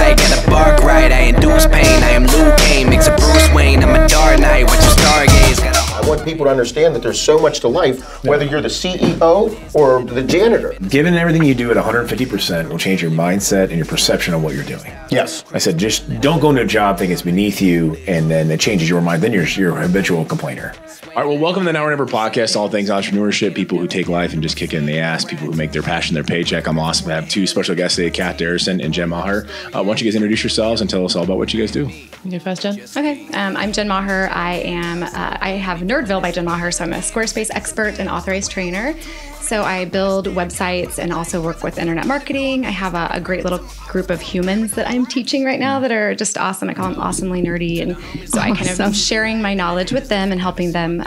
right, gotta bark right. I induce pain, I am Luke Kane, mix a Bruce Wayne, I'm a Dark Knight, watch a Stargaze. I want people to understand that there's so much to life, whether you're the CEO or the janitor. Giving everything you do at 150% will change your mindset and your perception of what you're doing. Yes. I said, just don't go into a job thinking it's beneath you, and then it changes your mind. Then you're a habitual complainer. All right, well, welcome to the Now or Never podcast, all things entrepreneurship, people who take life and just kick it in the ass, people who make their passion their paycheck. I'm awesome. I have two special guests today, Kath Derisson and Jen Maher. Why don't you guys introduce yourselves and tell us all about what you guys do. You go first, Jen? Okay, I'm Jen Maher. I have Nerdville by Jen Maher, so I'm a Squarespace expert and authorized trainer. So I build websites and also work with internet marketing. I have a great little group of humans that I'm teaching right now that are just awesome. I call them awesomely nerdy. And so I kind of am sharing my knowledge with them and helping them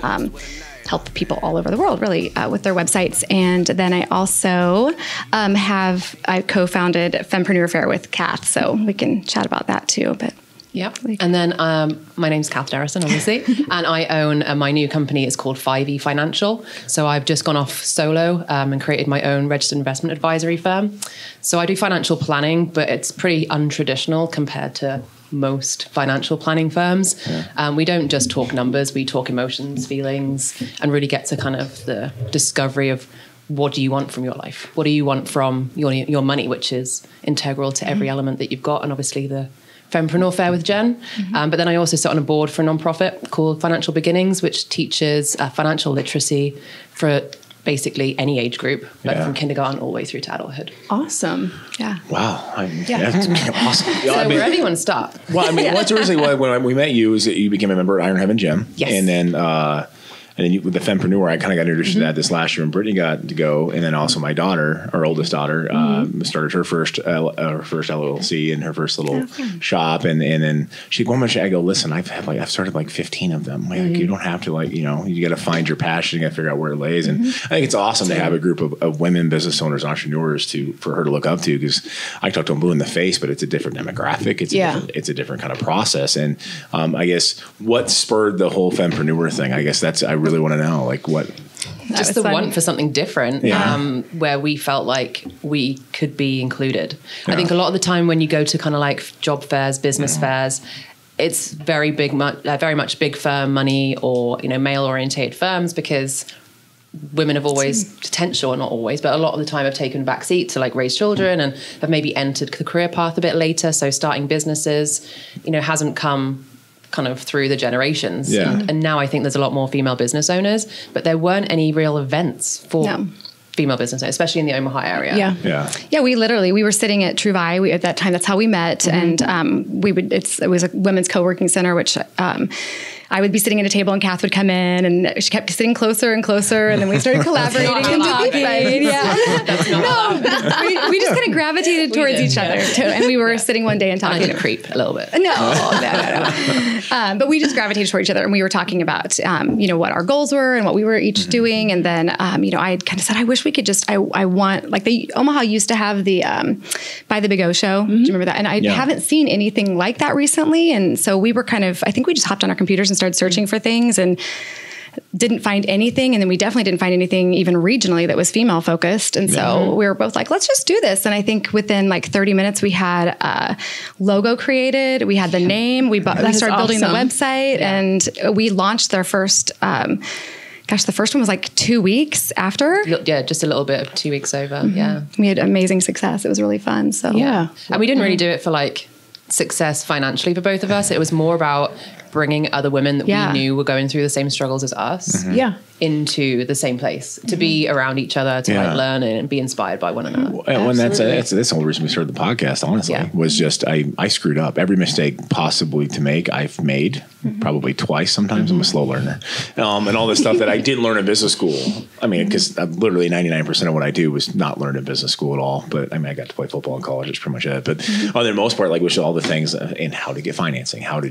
help people all over the world, really, with their websites. And then I also I co-founded Fempreneur Fair with Kath, so we can chat about that too. But yeah. And then my name's Kath Derisson, obviously, and I own my new company. It's called 5e Financial. So I've just gone off solo and created my own registered investment advisory firm. So I do financial planning, but it's pretty untraditional compared to most financial planning firms. Yeah. We don't just talk numbers. We talk emotions, feelings, and really get to kind of the discovery of what do you want from your life? What do you want from your money, which is integral to every element that you've got. And obviously the Fempreneur Fair with Jen. But then I also sit on a board for a nonprofit called Financial Beginnings, which teaches financial literacy for basically any age group, like from kindergarten all the way through to adulthood. Awesome. Yeah. Wow. That's awesome. So I mean, where everyone stopped. Well, I mean, that's originally when we met you is that you became a member at Iron Heaven Gym. Yes. And then with the Fempreneur, I kind of got introduced to that this last year when Brittany got to go. And then also my daughter, our oldest daughter, started her first LLC and her first little shop. And then she one minute I go, listen, I've started like 15 of them. Like, you don't have to, like, you know, you got to find your passion. You got to figure out where it lays. And I think it's awesome to have a group of women business owners, entrepreneurs for her to look up to, because I talk to them blue in the face, but it's a different demographic. It's a different kind of process. And I guess what spurred the whole Fempreneur thing? I guess that's I really want to know, like, what just the want for something different, where we felt like we could be included. I think a lot of the time when you go to kind of like job fairs, business fairs, it's very much big firm money or, you know, male oriented firms, because women have always potential, not always, but a lot of the time have taken back seat to like raise children and have maybe entered the career path a bit later. So starting businesses, you know, hasn't come kind of through the generations. Yeah. And now I think there's a lot more female business owners, but there weren't any real events for female business, especially in the Omaha area. Yeah. We were sitting at Truvai at that time. That's how we met. And it was a women's co-working center, which I would be sitting at a table and Kath would come in, and she kept sitting closer and closer, and then we started collaborating. We just kind of gravitated towards each other too. And we were sitting one day and talking. I did creep a little bit. No. But we just gravitated toward each other, and we were talking about you know, what our goals were and what we were each doing. And then you know, I had kind of said, I wish we could just I want, like, the Omaha used to have the By the Big O show. Do you remember that? And I haven't seen anything like that recently. And so we were kind of, I think we just hopped on our computers and started searching for things and didn't find anything. And then we definitely didn't find anything even regionally that was female focused. And so we were both like, let's just do this. And I think within like 30 minutes, we had a logo created. We had the name. I started building the website and we launched their first, the first one was like 2 weeks after. Yeah, just a little bit, 2 weeks over. Yeah. We had amazing success. It was really fun. So yeah. And we didn't really do it for like success financially for both of us. It was more about bringing other women that we knew were going through the same struggles as us into the same place, to be around each other, to like learn and be inspired by one another. Well, and that's the whole reason we started the podcast, honestly, was just I screwed up. Every mistake possibly to make, I've made probably twice sometimes. I'm a slow learner. And all this stuff that I didn't learn in business school. I mean, because literally 99% of what I do was not learned in business school at all. But I mean, I got to play football in college. It's pretty much it. But other than most part, like, which is all the things in how to get financing, how to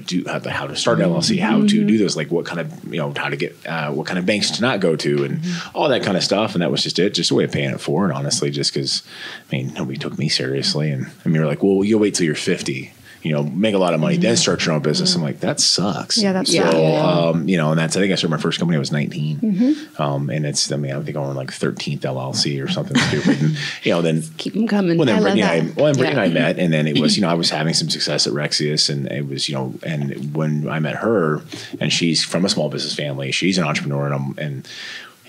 start an LLC, how to do this, like what kind of, you know, how to get, what kind of banks to not go to, and all that kind of stuff. And that was just it, just a way of paying it forward, honestly, just because, I mean, nobody took me seriously. And I mean, we were like, well, you'll wait till you're 50. you know, make a lot of money, then start your own business. I'm like, that sucks. Yeah, that's so, you know, and that's, I think I started my first company, I was 19. And it's, I mean, I think I own like 13th LLC or something stupid. And, you know, then keep them coming. Well, then Brittany and I met, and then it was, you know, I was having some success at Rexius, and it was, you know, and when I met her, and she's from a small business family, she's an entrepreneur, and I'm,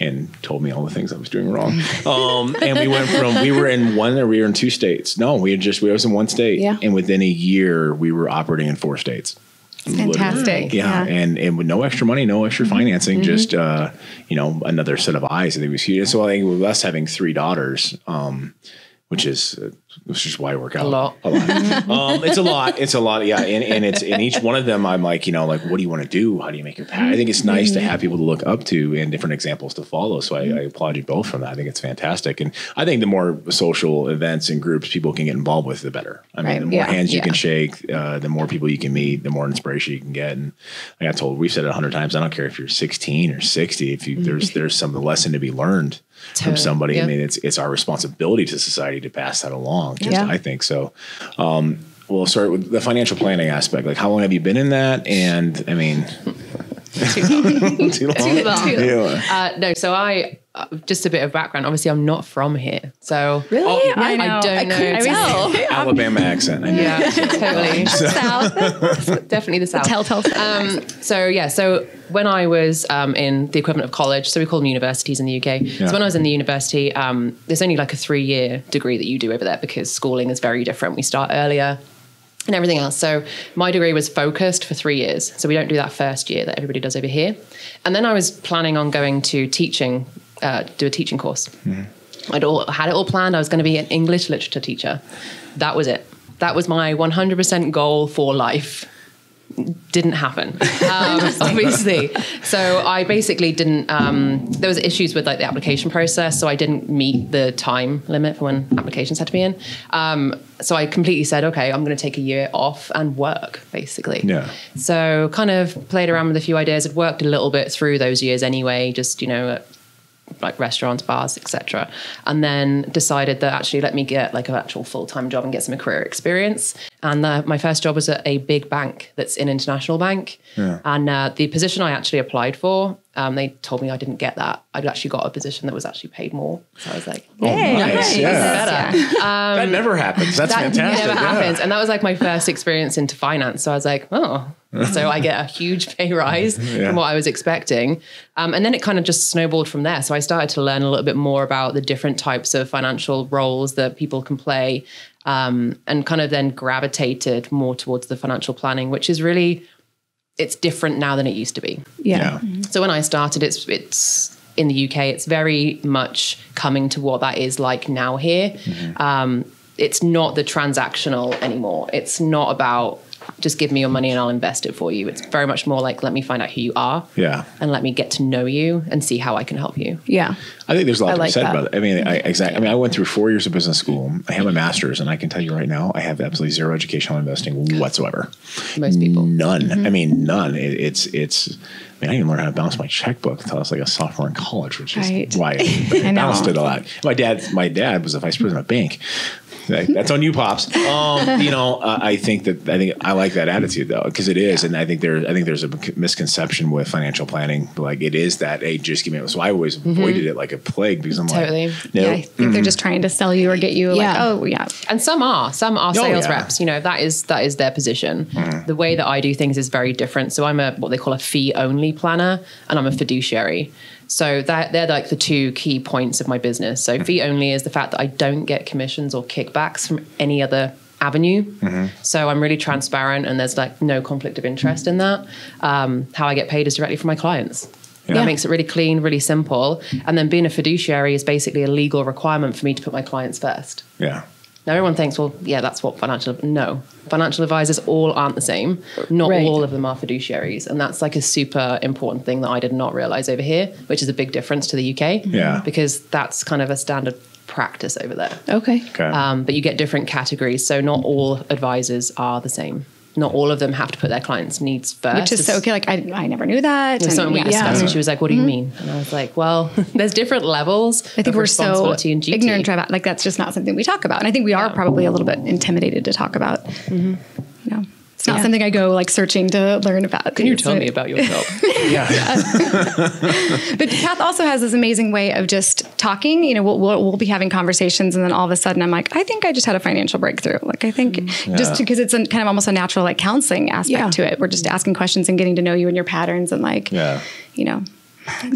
and told me all the things I was doing wrong. And we went from, we were in one, or we were in two states. No, we had just, we was in one state. Yeah. And within a year, we were operating in 4 states. Fantastic. Yeah. And with no extra money, no extra financing, just, you know, another set of eyes. And it was huge. So I think with us having 3 daughters, which is why I work out a lot. It's a lot. Yeah. And it's in each one of them, I'm like, you know, like, what do you want to do? How do you make your path? I think it's nice to have people to look up to and different examples to follow. So I applaud you both from that. I think it's fantastic. And I think the more social events and groups people can get involved with, the better. I mean, the more hands you can shake, the more people you can meet, the more inspiration you can get. And like I got told, we've said it 100 times. I don't care if you're 16 or 60, if you, there's some lesson to be learned from somebody. I mean, it's our responsibility to society to pass that along. I think so. We'll start with the financial planning aspect. Like, how long have you been in that? And I mean, too long. No, so I just a bit of background. Obviously, I'm not from here, so I don't know. Alabama accent. I know. Yeah, totally. South, definitely the South. The telltale South. So yeah, so when I was in the equivalent of college, so we call them universities in the UK. Yeah. So when I was in the university, there's only like a 3-year degree that you do over there because schooling is very different. We start earlier and everything else. So my degree was focused for 3 years. So we don't do that first year that everybody does over here. And then I was planning on going to teaching, do a teaching course. I had it all planned. I was going to be an English literature teacher. That was it. That was my 100% goal for life. Didn't happen, obviously. So I basically didn't, there was issues with like the application process. So I didn't meet the time limit for when applications had to be in. So I completely said, okay, I'm going to take a year off and work basically. Yeah. So kind of played around with a few ideas. I'd worked a little bit through those years anyway, just, you know, like restaurants, bars, etc. And then decided that actually let me get like an actual full-time job and get some career experience. And my first job was at a big bank that's an international bank. Yeah. And the position I actually applied for, they told me I didn't get that. I'd actually got a position that was actually paid more. So I was like, nice. Yeah. Better. Yeah. That never happens. That's fantastic. Never happens. And that was like my first experience into finance. So I was like, oh, so I get a huge pay rise from what I was expecting. And then it kind of just snowballed from there. So I started to learn a little bit more about the different types of financial roles that people can play, and kind of then gravitated more towards the financial planning, which is really, it's different now than it used to be. So when I started, it's in the UK, it's very much coming to what that is like now here. It's not the transactional anymore. It's not about just give me your money and I'll invest it for you. It's very much more like, let me find out who you are and let me get to know you and see how I can help you. Yeah. I think there's a lot to be said about it. I mean, exactly. I mean, I went through 4 years of business school. I have a master's, and I can tell you right now, I have absolutely zero educational investing whatsoever. Most people. None. I mean, none. It's, I mean, I didn't even learn how to balance my checkbook until I was like a sophomore in college, which is why I balanced it a lot. My dad was a vice president of a bank. That's on you, Pops. You know, I like that attitude though, because it is. And I think there's a misconception with financial planning. Like it is that, hey, just give me. So I always avoided it like a plague because I'm like, no. Yeah, I think they're just trying to sell you or get you like, And some are sales reps, you know, that is their position. The way that I do things is very different. So I'm a, what they call a fee only planner, and I'm a fiduciary. So they're like the 2 key points of my business. So fee only is the fact that I don't get commissions or kickbacks from any other avenue. So I'm really transparent, and there's like no conflict of interest in that. How I get paid is directly from my clients. That makes it really clean, really simple. And then being a fiduciary is basically a legal requirement for me to put my clients first. Yeah. Now everyone thinks, well, yeah, that's what financial advisors all aren't the same. Not all of them are fiduciaries. And that's like a super important thing that I did not realize over here, which is a big difference to the UK. Yeah. Because that's kind of a standard practice over there. Okay. But you get different categories. So not all advisors are the same. Not all of them have to put their clients' needs first. Which is so okay. Like I never knew that. And something we discussed, and she was like, "What do you mean?" And I was like, "Well, there's different levels. I think we're so ignorant about like that's just not something we talk about. And I think we are probably a little bit intimidated to talk about." Yeah. not something I go like searching to learn about. Can you tell me about yourself? But Kath also has this amazing way of just talking. You know, we'll be having conversations, and then all of a sudden I'm like, I think I just had a financial breakthrough. Like, I think just because it's a, kind of almost a natural like counseling aspect to it. We're just asking questions and getting to know you and your patterns and like, you know.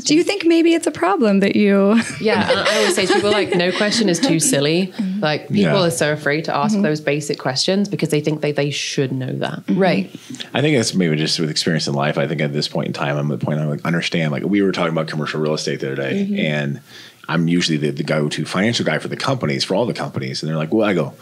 Do you think maybe it's a problem that you... I always say to people, like, no question is too silly. Like, people are so afraid to ask those basic questions because they think they should know that. Right. I think that's maybe just with experience in life. I think at this point in time, I'm at the point I like, understand, like, we were talking about commercial real estate the other day, and I'm usually the go-to financial guy for the companies, for all the companies. And they're like, well, I go,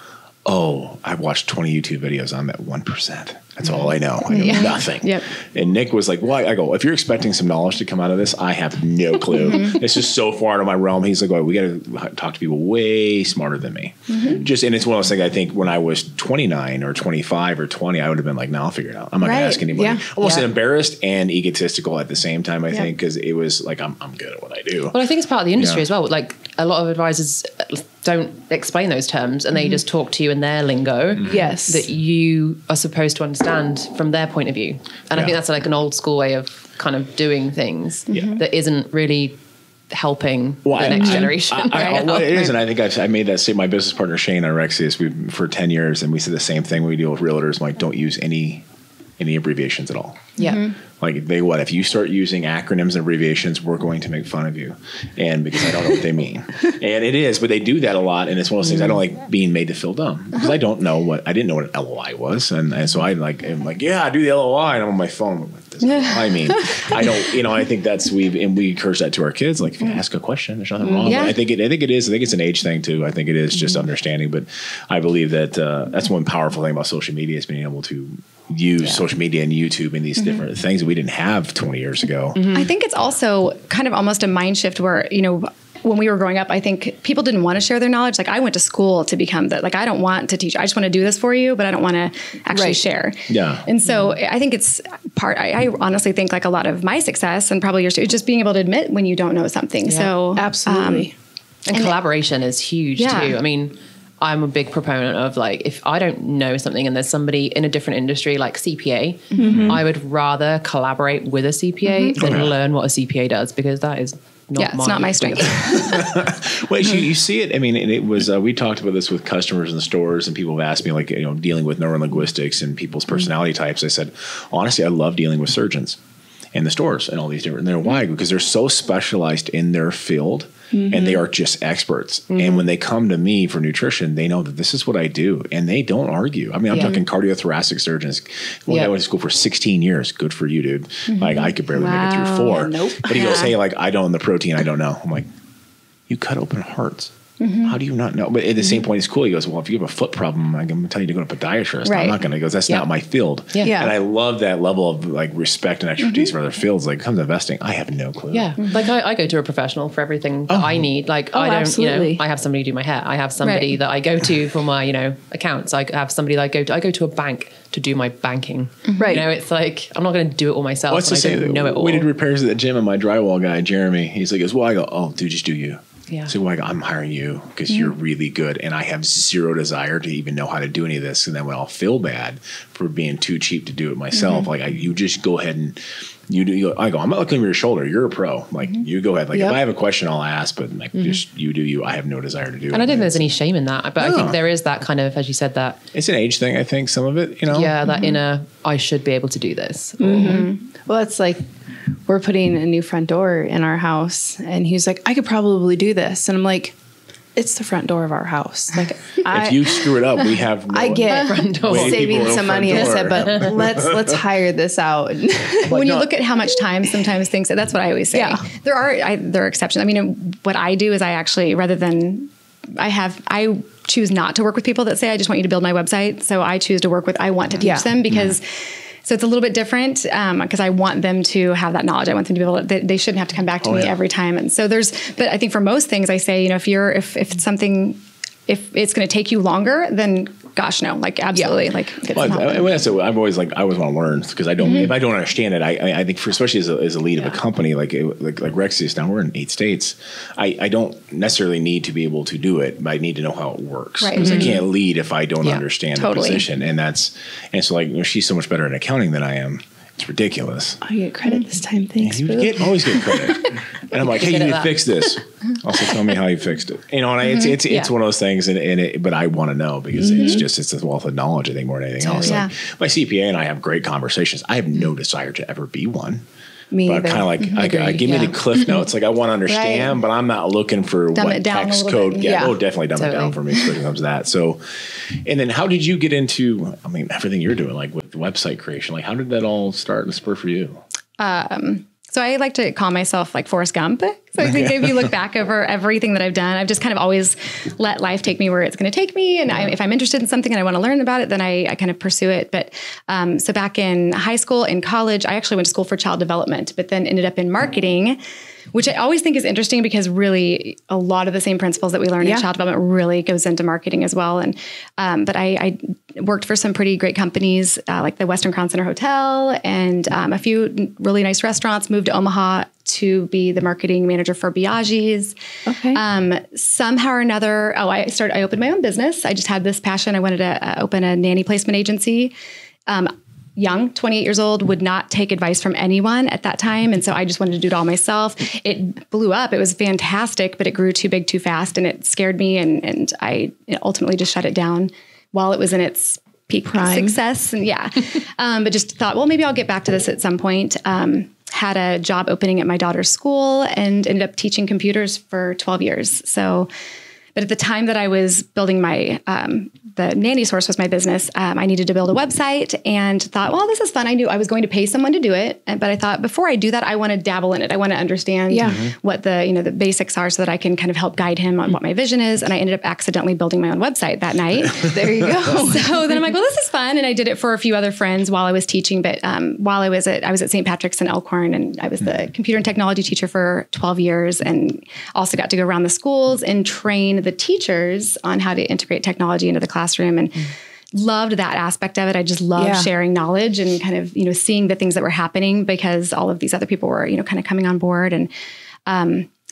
oh, I've watched 20 YouTube videos. I'm at 1%. That's all I know. I know nothing. And Nick was like, well, I go, if you're expecting some knowledge to come out of this, I have no clue. It's just so far out of my realm. He's like, oh, we got to talk to people way smarter than me. Just, and it's one of those things I think when I was 29 or 25 or 20, I would have been like, no, I'll figure it out. I'm not going to ask anybody. Almost embarrassed and egotistical at the same time, I think, because it was like, I'm good at what I do. Well, I think it's part of the industry as well. Like a lot of advisors don't explain those terms and they just talk to you in their lingo that you are supposed to understand from their point of view. And I think that's like an old school way of kind of doing things that isn't really helping the next generation. It is, and I think I made that statement. My business partner, Shane, at Rexius, for 10 years, and we said the same thing when we deal with realtors. I'm like, don't use any abbreviations at all. Like if you start using acronyms and abbreviations, we're going to make fun of you. And because I don't know what they mean. And it is, but they do that a lot. And it's one of those things I don't like being made to feel dumb because I didn't know what an LOI was. And so I'm like, I do the LOI and I'm on my phone. I'm like, this is what I mean. I don't, you know, I think that's, we encourage that to our kids. Like if you ask a question, there's nothing wrong. Yeah. I think it's an age thing too. I think it is just understanding, but I believe that that's one powerful thing about social media is being able to use social media and YouTube and these different things that we didn't have 20 years ago. I think it's also kind of almost a mind shift where, you know, when we were growing up, I think people didn't want to share their knowledge. Like I went to school to become that. Like I don't want to teach. I just want to do this for you, but I don't want to actually share. And so I think it's part, I honestly think like a lot of my success and probably yours too, just being able to admit when you don't know something. So absolutely. And collaboration is huge too. I mean, I'm a big proponent of like, if I don't know something and there's somebody in a different industry like CPA, I would rather collaborate with a CPA than learn what a CPA does because that is not it's not my strength. Well, you see it. I mean, and it was, we talked about this with customers in the stores and people have asked me like, you know, dealing with neurolinguistics and people's personality types. I said, honestly, I love dealing with surgeons in the stores and all these different, and they're why? Because they're so specialized in their field. And they are just experts. And when they come to me for nutrition, they know that this is what I do. And they don't argue. I mean, I'm talking cardiothoracic surgeons. One guy went to school for 16 years. Good for you, dude. Like, I could barely make it through 4. But he goes, hey, like, I don't know the protein. I don't know. I'm like, you cut open hearts. How do you not know? But at the same point, it's cool. He goes, well, if you have a foot problem, I'm going to tell you to go to a podiatrist. I'm not going to. He goes, that's not my field. And I love that level of like respect and expertise for other fields. Like, come to investing, I have no clue. Like I go to a professional for everything that I need. Like I don't, you know, I have somebody do my hair. I have somebody that I go to for my, you know, accounts. I have somebody that I go to a bank to do my banking. You know, it's like, I'm not going to do it all myself. Well, I don't know it all. We did repairs at the gym and my drywall guy, Jeremy, he's like, well, I go, oh, dude, just do you. So like, I'm hiring you because you're really good and I have zero desire to even know how to do any of this. And then when I'll feel bad for being too cheap to do it myself, like you just go ahead and you do. I go, I'm not looking over your shoulder. You're a pro. Like you go ahead. Like if I have a question, I'll ask, but like just you do you. I have no desire to do it. And I don't think there's any shame in that, but I think there is that kind of, as you said, that it's an age thing. I think some of it, you know, that inner, I should be able to do this. Well, it's like, we're putting a new front door in our house. And he's like, I could probably do this. And I'm like, it's the front door of our house. Like, if you screw it up, we have no front door. Saving some money. I said, but let's hire this out. When you look at how much time sometimes things, that's what I always say. There are exceptions. I mean, what I do is I actually, rather than, I choose not to work with people that say, I just want you to build my website. So I choose to work with, I want to teach them because... So it's a little bit different because I want them to have that knowledge. I want them to be able to, they shouldn't have to come back to me every time. And so there's, but I think for most things I say, you know, if it's something, if it's going to take you longer, then gosh, no, like absolutely. Yeah. Like it's I'm always like, I always want to learn because I don't, if I don't understand it, I think for, especially as a lead of a company, like Rexius, now we're in 8 states. I don't necessarily need to be able to do it, but I need to know how it works because I can't lead if I don't understand the position. And that's, and so like, you know, she's so much better at accounting than I am. It's ridiculous. I get credit this time. Thanks. You always get credit. And I'm like, hey, you need to fix this. Also tell me how you fixed it. You know, and it's one of those things. But I want to know because it's a wealth of knowledge, I think, more than anything else. Yeah. Like my CPA and I have great conversations. I have no desire to ever be one. Me either. But I'm kind of like, give me the cliff notes. Like I want to understand, but I'm not looking for what tax code. Yeah. Oh, definitely dumb it down for me when it comes to that. So, and then how did you get into, I mean, everything you're doing, like with website creation, like how did that all start and spur for you? So I like to call myself like Forrest Gump. So I think if you look back over everything that I've done, I've just kind of always let life take me where it's going to take me. And if I'm interested in something and I want to learn about it, then I kind of pursue it. But so back in high school and college, I actually went to school for child development, but then ended up in marketing, which I always think is interesting because really a lot of the same principles that we learn in child development really goes into marketing as well. And but I worked for some pretty great companies like the Western Crown Center Hotel and a few really nice restaurants, moved to Omaha to be the marketing manager for Biagi's. Okay. Somehow or another, I opened my own business. I just had this passion. I wanted to open a nanny placement agency. Young, 28 years old, would not take advice from anyone at that time. And so I just wanted to do it all myself. It blew up. It was fantastic, but it grew too big too fast and it scared me. And I ultimately just shut it down while it was in its peak success. And but just thought, well, maybe I'll get back to this at some point. Had a job opening at my daughter's school and ended up teaching computers for 12 years. So, but at the time that I was building my, the nanny source was my business. I needed to build a website and thought, well, this is fun. I knew I was going to pay someone to do it. But I thought before I do that, I want to dabble in it. I want to understand what the, the basics are so that I can kind of help guide him on what my vision is. And I ended up accidentally building my own website that night. There you go. So then I'm like, well, this is fun. And I did it for a few other friends while I was teaching. But while I was at St. Patrick's in Elkhorn and I was the computer and technology teacher for 12 years and also got to go around the schools and train the teachers on how to integrate technology into the classroom and loved that aspect of it. I just loved sharing knowledge and kind of, seeing the things that were happening because all of these other people were, kind of coming on board. And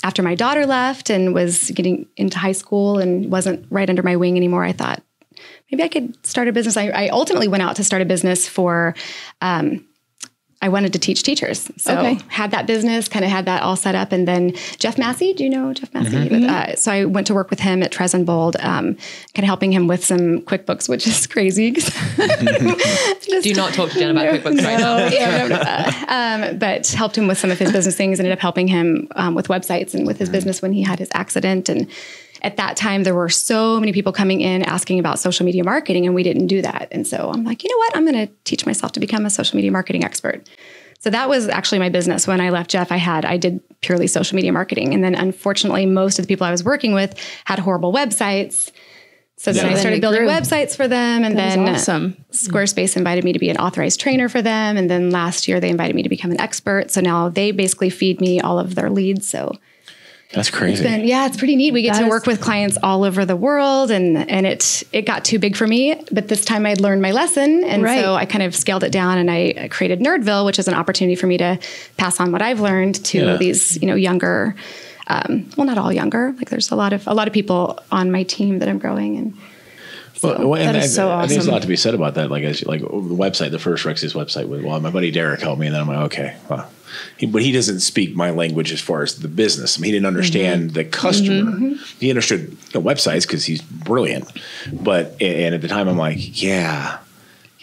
after my daughter left and was getting into high school and wasn't right under my wing anymore, I thought maybe I could start a business. I ultimately went out to start a business for, I wanted to teach teachers. So had that business, kind of had that all set up. And then Jeff Massey, do you know Jeff Massey? Mm-hmm. So I went to work with him at Trezenbold, kind of helping him with some QuickBooks, which is crazy. Do not talk to Jen about QuickBooks right now. But helped him with some of his business things, ended up helping him with websites and with his business when he had his accident. And at that time, there were so many people coming in asking about social media marketing, and we didn't do that. And so I'm like, you know what? I'm going to teach myself to become a social media marketing expert. So that was actually my business. When I left Jeff, I did purely social media marketing. And then unfortunately, most of the people I was working with had horrible websites. So then I started building websites for them. And then Squarespace invited me to be an authorized trainer for them. And then last year, they invited me to become an expert. So now they basically feed me all of their leads. So that's crazy. It's pretty neat. We get to work with clients all over the world and it got too big for me, but this time I'd learned my lesson. And so I kind of scaled it down and I created Nerdville, which is an opportunity for me to pass on what I've learned to these, younger, well, not all younger, like there's a lot of people on my team that I'm growing and. Well, that is so awesome. I think there's a lot to be said about that. Like, the website, the first Rexius website was, well, my buddy Derek helped me. And then I'm like, okay, well, but he doesn't speak my language as far as the business. I mean, he didn't understand the customer. He understood the websites cause he's brilliant. But, and at the time I'm like, yeah,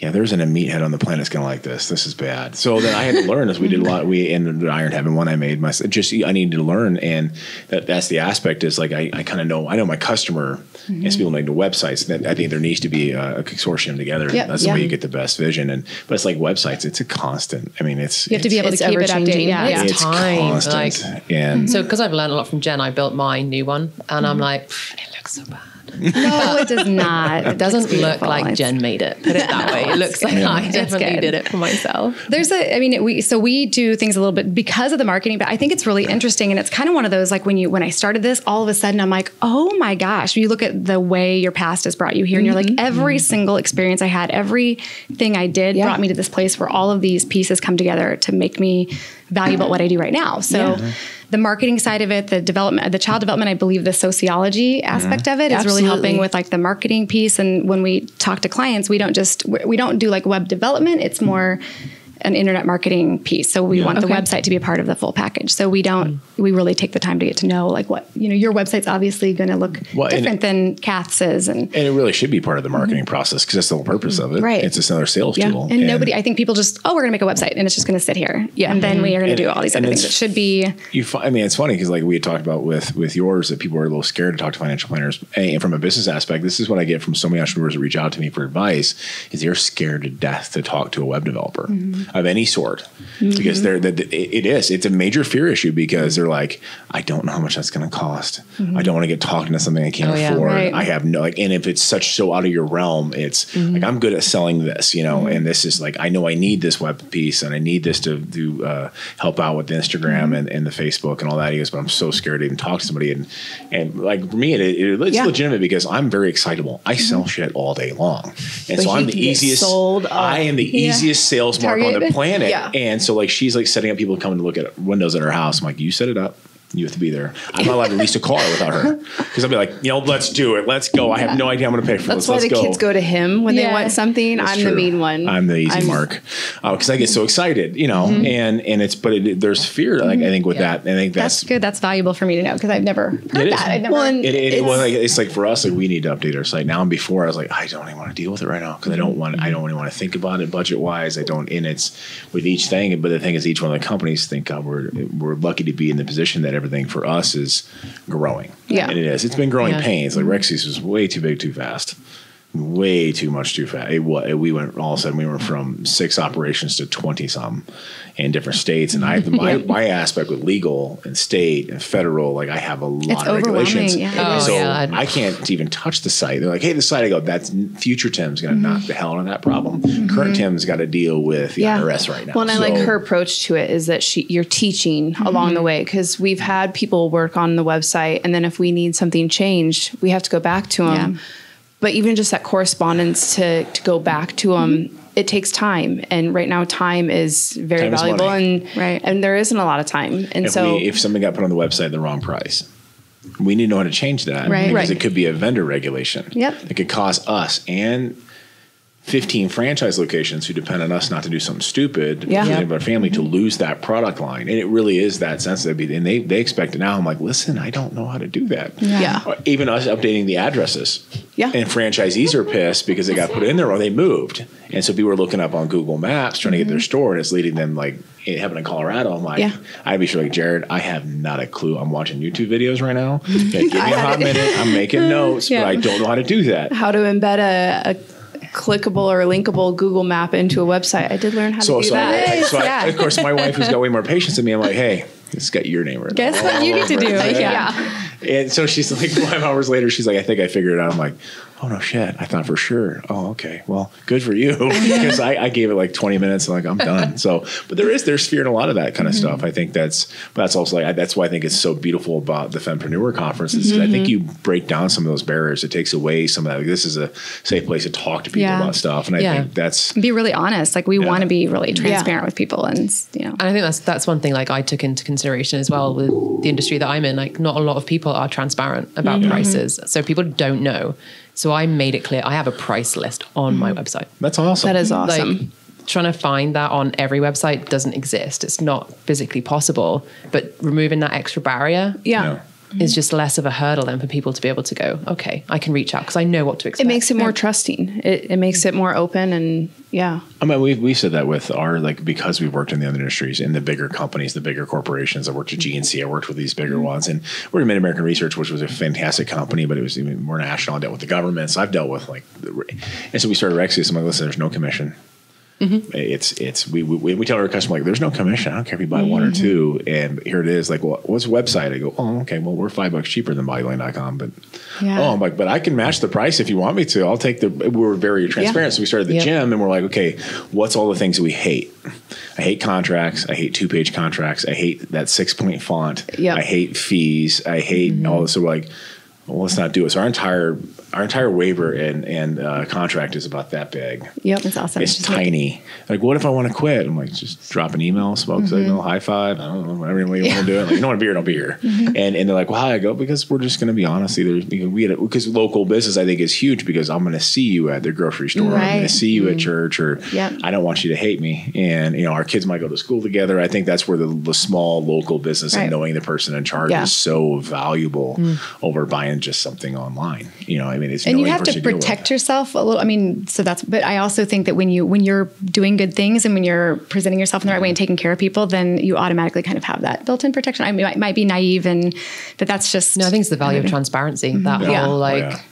there isn't a meathead on the planet that's going to like this. This is bad. So then I had to learn as we did a lot. We ended the Iron Heaven one I made myself. I needed to learn. And that's the aspect is like I kind of know. I know my customer and people make the websites. And I think there needs to be a consortium together. Yep. That's the way you get the best vision. But it's like websites. It's a constant. I mean, you have to be able to keep it updated. Yeah. It's time. Constant. Like, so because I've learned a lot from Jen, I built my new one. And I'm like, it looks so bad. No, it does not. It doesn't look like Jen made it. Put it that way. It looks like I definitely did it for myself. There's a, I mean, we do things a little bit because of the marketing, but I think it's really interesting. And it's kind of one of those, like when I started this, all of a sudden I'm like, oh my gosh, you look at the way your past has brought you here. And you're like, every single experience I had, everything I did brought me to this place where all of these pieces come together to make me valuable at what I do right now. So the marketing side of it, the development, the child development, I believe the sociology aspect of it is really helping with like the marketing piece. And when we talk to clients, we don't do like web development. It's more an internet marketing piece. So we want the website to be a part of the full package. So we don't, we really take the time to get to know like what, you know, your website's obviously going to look different than Kath's. And it really should be part of the marketing process because that's the whole purpose of it. Right. It's just another sales tool. And nobody, I think people just, oh, we're going to make a website and it's just going to sit here. Yeah. And then we are going to do all these other things. It should be. I mean, it's funny because like we had talked about with yours that people are a little scared to talk to financial planners. And from a business aspect, this is what I get from so many entrepreneurs that reach out to me for advice is they're scared to death to talk to a web developer. Of any sort, because it's a major fear issue because they're like, I don't know how much that's going to cost. I don't want to get talked into something I can't afford. I have no, like, and if it's so out of your realm, it's like, I'm good at selling this, you know, and this is like, I know I need this web piece and I need this to do, help out with the Instagram and the Facebook and all that. He goes, but I'm so scared to even talk to somebody. And like for me, it's legitimate because I'm very excitable. I sell shit all day long. And so I'm the easiest, I am the easiest sales market on the planet. And so like, she's like setting up people coming to look at windows at her house. I'm like, you set it up. You have to be there. I'm not allowed to lease a car without her. Because I'll be like, you know, let's do it. Let's go. I have no idea I'm going to pay for this. That's why let's the kids go to him when they want something. That's I'm the mean one. I'm the easy mark. Because I get so excited, you know, and it's, but it, there's fear, like, I think with that. I think that's good. That's valuable for me to know because I've never heard that. I've never, it's like for us, like we need to update our site now. And before I was like, I don't even want to deal with it right now because I don't even want to think about it budget wise. I don't, and it's with each thing. But the thing is each one of the companies, thank God we're lucky to be in the position that everything for us is growing. Yeah. And it is. It's been growing pains. Like Rexius was way too big, too fast. Way too much, too fast. We went, all of a sudden, we went from 6 operations to 20-some in different states. And I my aspect with legal and state and federal, like I have a lot of regulations. So I can't even touch the site. They're like, hey, the site, I go, that's future Tim's going to knock the hell out of that problem. Current Tim's got to deal with the IRS right now. Well, and I like her approach to it is that you're teaching along the way because we've had people work on the website. And then if we need something changed, we have to go back to them. Yeah. But even just that correspondence to go back to them, it takes time. And right now time is very valuable and there isn't a lot of time. And if something got put on the website at the wrong price, we need to know how to change that because it could be a vendor regulation. It could cost us and 15 franchise locations who depend on us not to do something stupid of our family to lose that product line. And it really is that sensitive. And they expect it now. I'm like, listen, I don't know how to do that. Or even us updating the addresses. And franchisees are pissed because they got put in there or they moved. And so people were looking up on Google Maps trying to get their store and it's leading them like it happened in Colorado. I'm like, I'd be sure like, Jared, I have not a clue. I'm watching YouTube videos right now. Give me a hot minute. I'm making notes, but I don't know how to do that. How to embed a clickable or linkable Google map into a website. I did learn how to do that. Of course, my wife who's got way more patience than me, I'm like, hey, it's got your name right now. Guess what you need to do. And so she's like 5 hours later, she's like, I think I figured it out. I'm like, oh no shit. I thought for sure. Oh, okay. Well, good for you. Because I gave it like 20 minutes and like, I'm done. So, but there's fear in a lot of that kind of stuff. I think that's also like, that's why I think it's so beautiful about the Fempreneur conference is I think you break down some of those barriers. It takes away some of that. Like, this is a safe place to talk to people about stuff. And I think that's be really honest. Like we want to be really transparent with people and, you know, and I think that's one thing like I took into consideration as well with the industry that I'm in, like not a lot of people are transparent about prices. So people don't know. So I made it clear I have a price list on my website. That's awesome. That is awesome. Like, trying to find that on every website doesn't exist. It's not physically possible, but removing that extra barrier is just less of a hurdle then for people to be able to go, okay, I can reach out because I know what to expect. It makes it more trusting. It makes it more open and I mean, we've said that with our, like, because we've worked in the other industries, in the bigger companies, the bigger corporations. I worked at GNC. I worked with these bigger ones. And we're in Mid American Research, which was a fantastic company, but it was even more national. I dealt with the governments. I've dealt with, like, and so we started Rexius. I'm like, listen, there's no commission. Mm-hmm. It's we tell our customer, like, there's no commission. I don't care if you buy one or two. And here it is, like, well, what's website? I go, oh, okay, well, we're $5 cheaper than bodybuilding.com, but oh, I'm like, but I can match the price if you want me to. I'll take the. We're very transparent, so we started the gym, and we're like, okay, what's all the things that we hate? I hate contracts. I hate 2-page contracts. I hate that 6-point font. Yep. I hate fees. I hate all this. So we're like, well, let's not do it. So our entire waiver and contract is about that big. Yep, it's awesome. It's tiny. Like, what if I want to quit? I'm like, just drop an email, smoke signal, high five. I don't know, whatever way you want to do it. Like, you don't want to be here, don't be here. And they're like, well, how do I go? Because we're just going to be honest. Because local business, I think, is huge, because I'm going to see you at the grocery store. Right. I'm going to see you at church, or I don't want you to hate me. And, you know, our kids might go to school together. I think that's where the small local business and knowing the person in charge is so valuable over buying just something online. You know, I mean, it's, and you have to protect yourself a little. I mean, so that's, but I also think that when you're doing good things and when you're presenting yourself in the right way and taking care of people, then you automatically kind of have that built-in protection. I mean, it might be naive, but that's just, no, I think it's the value of transparency. That whole, like,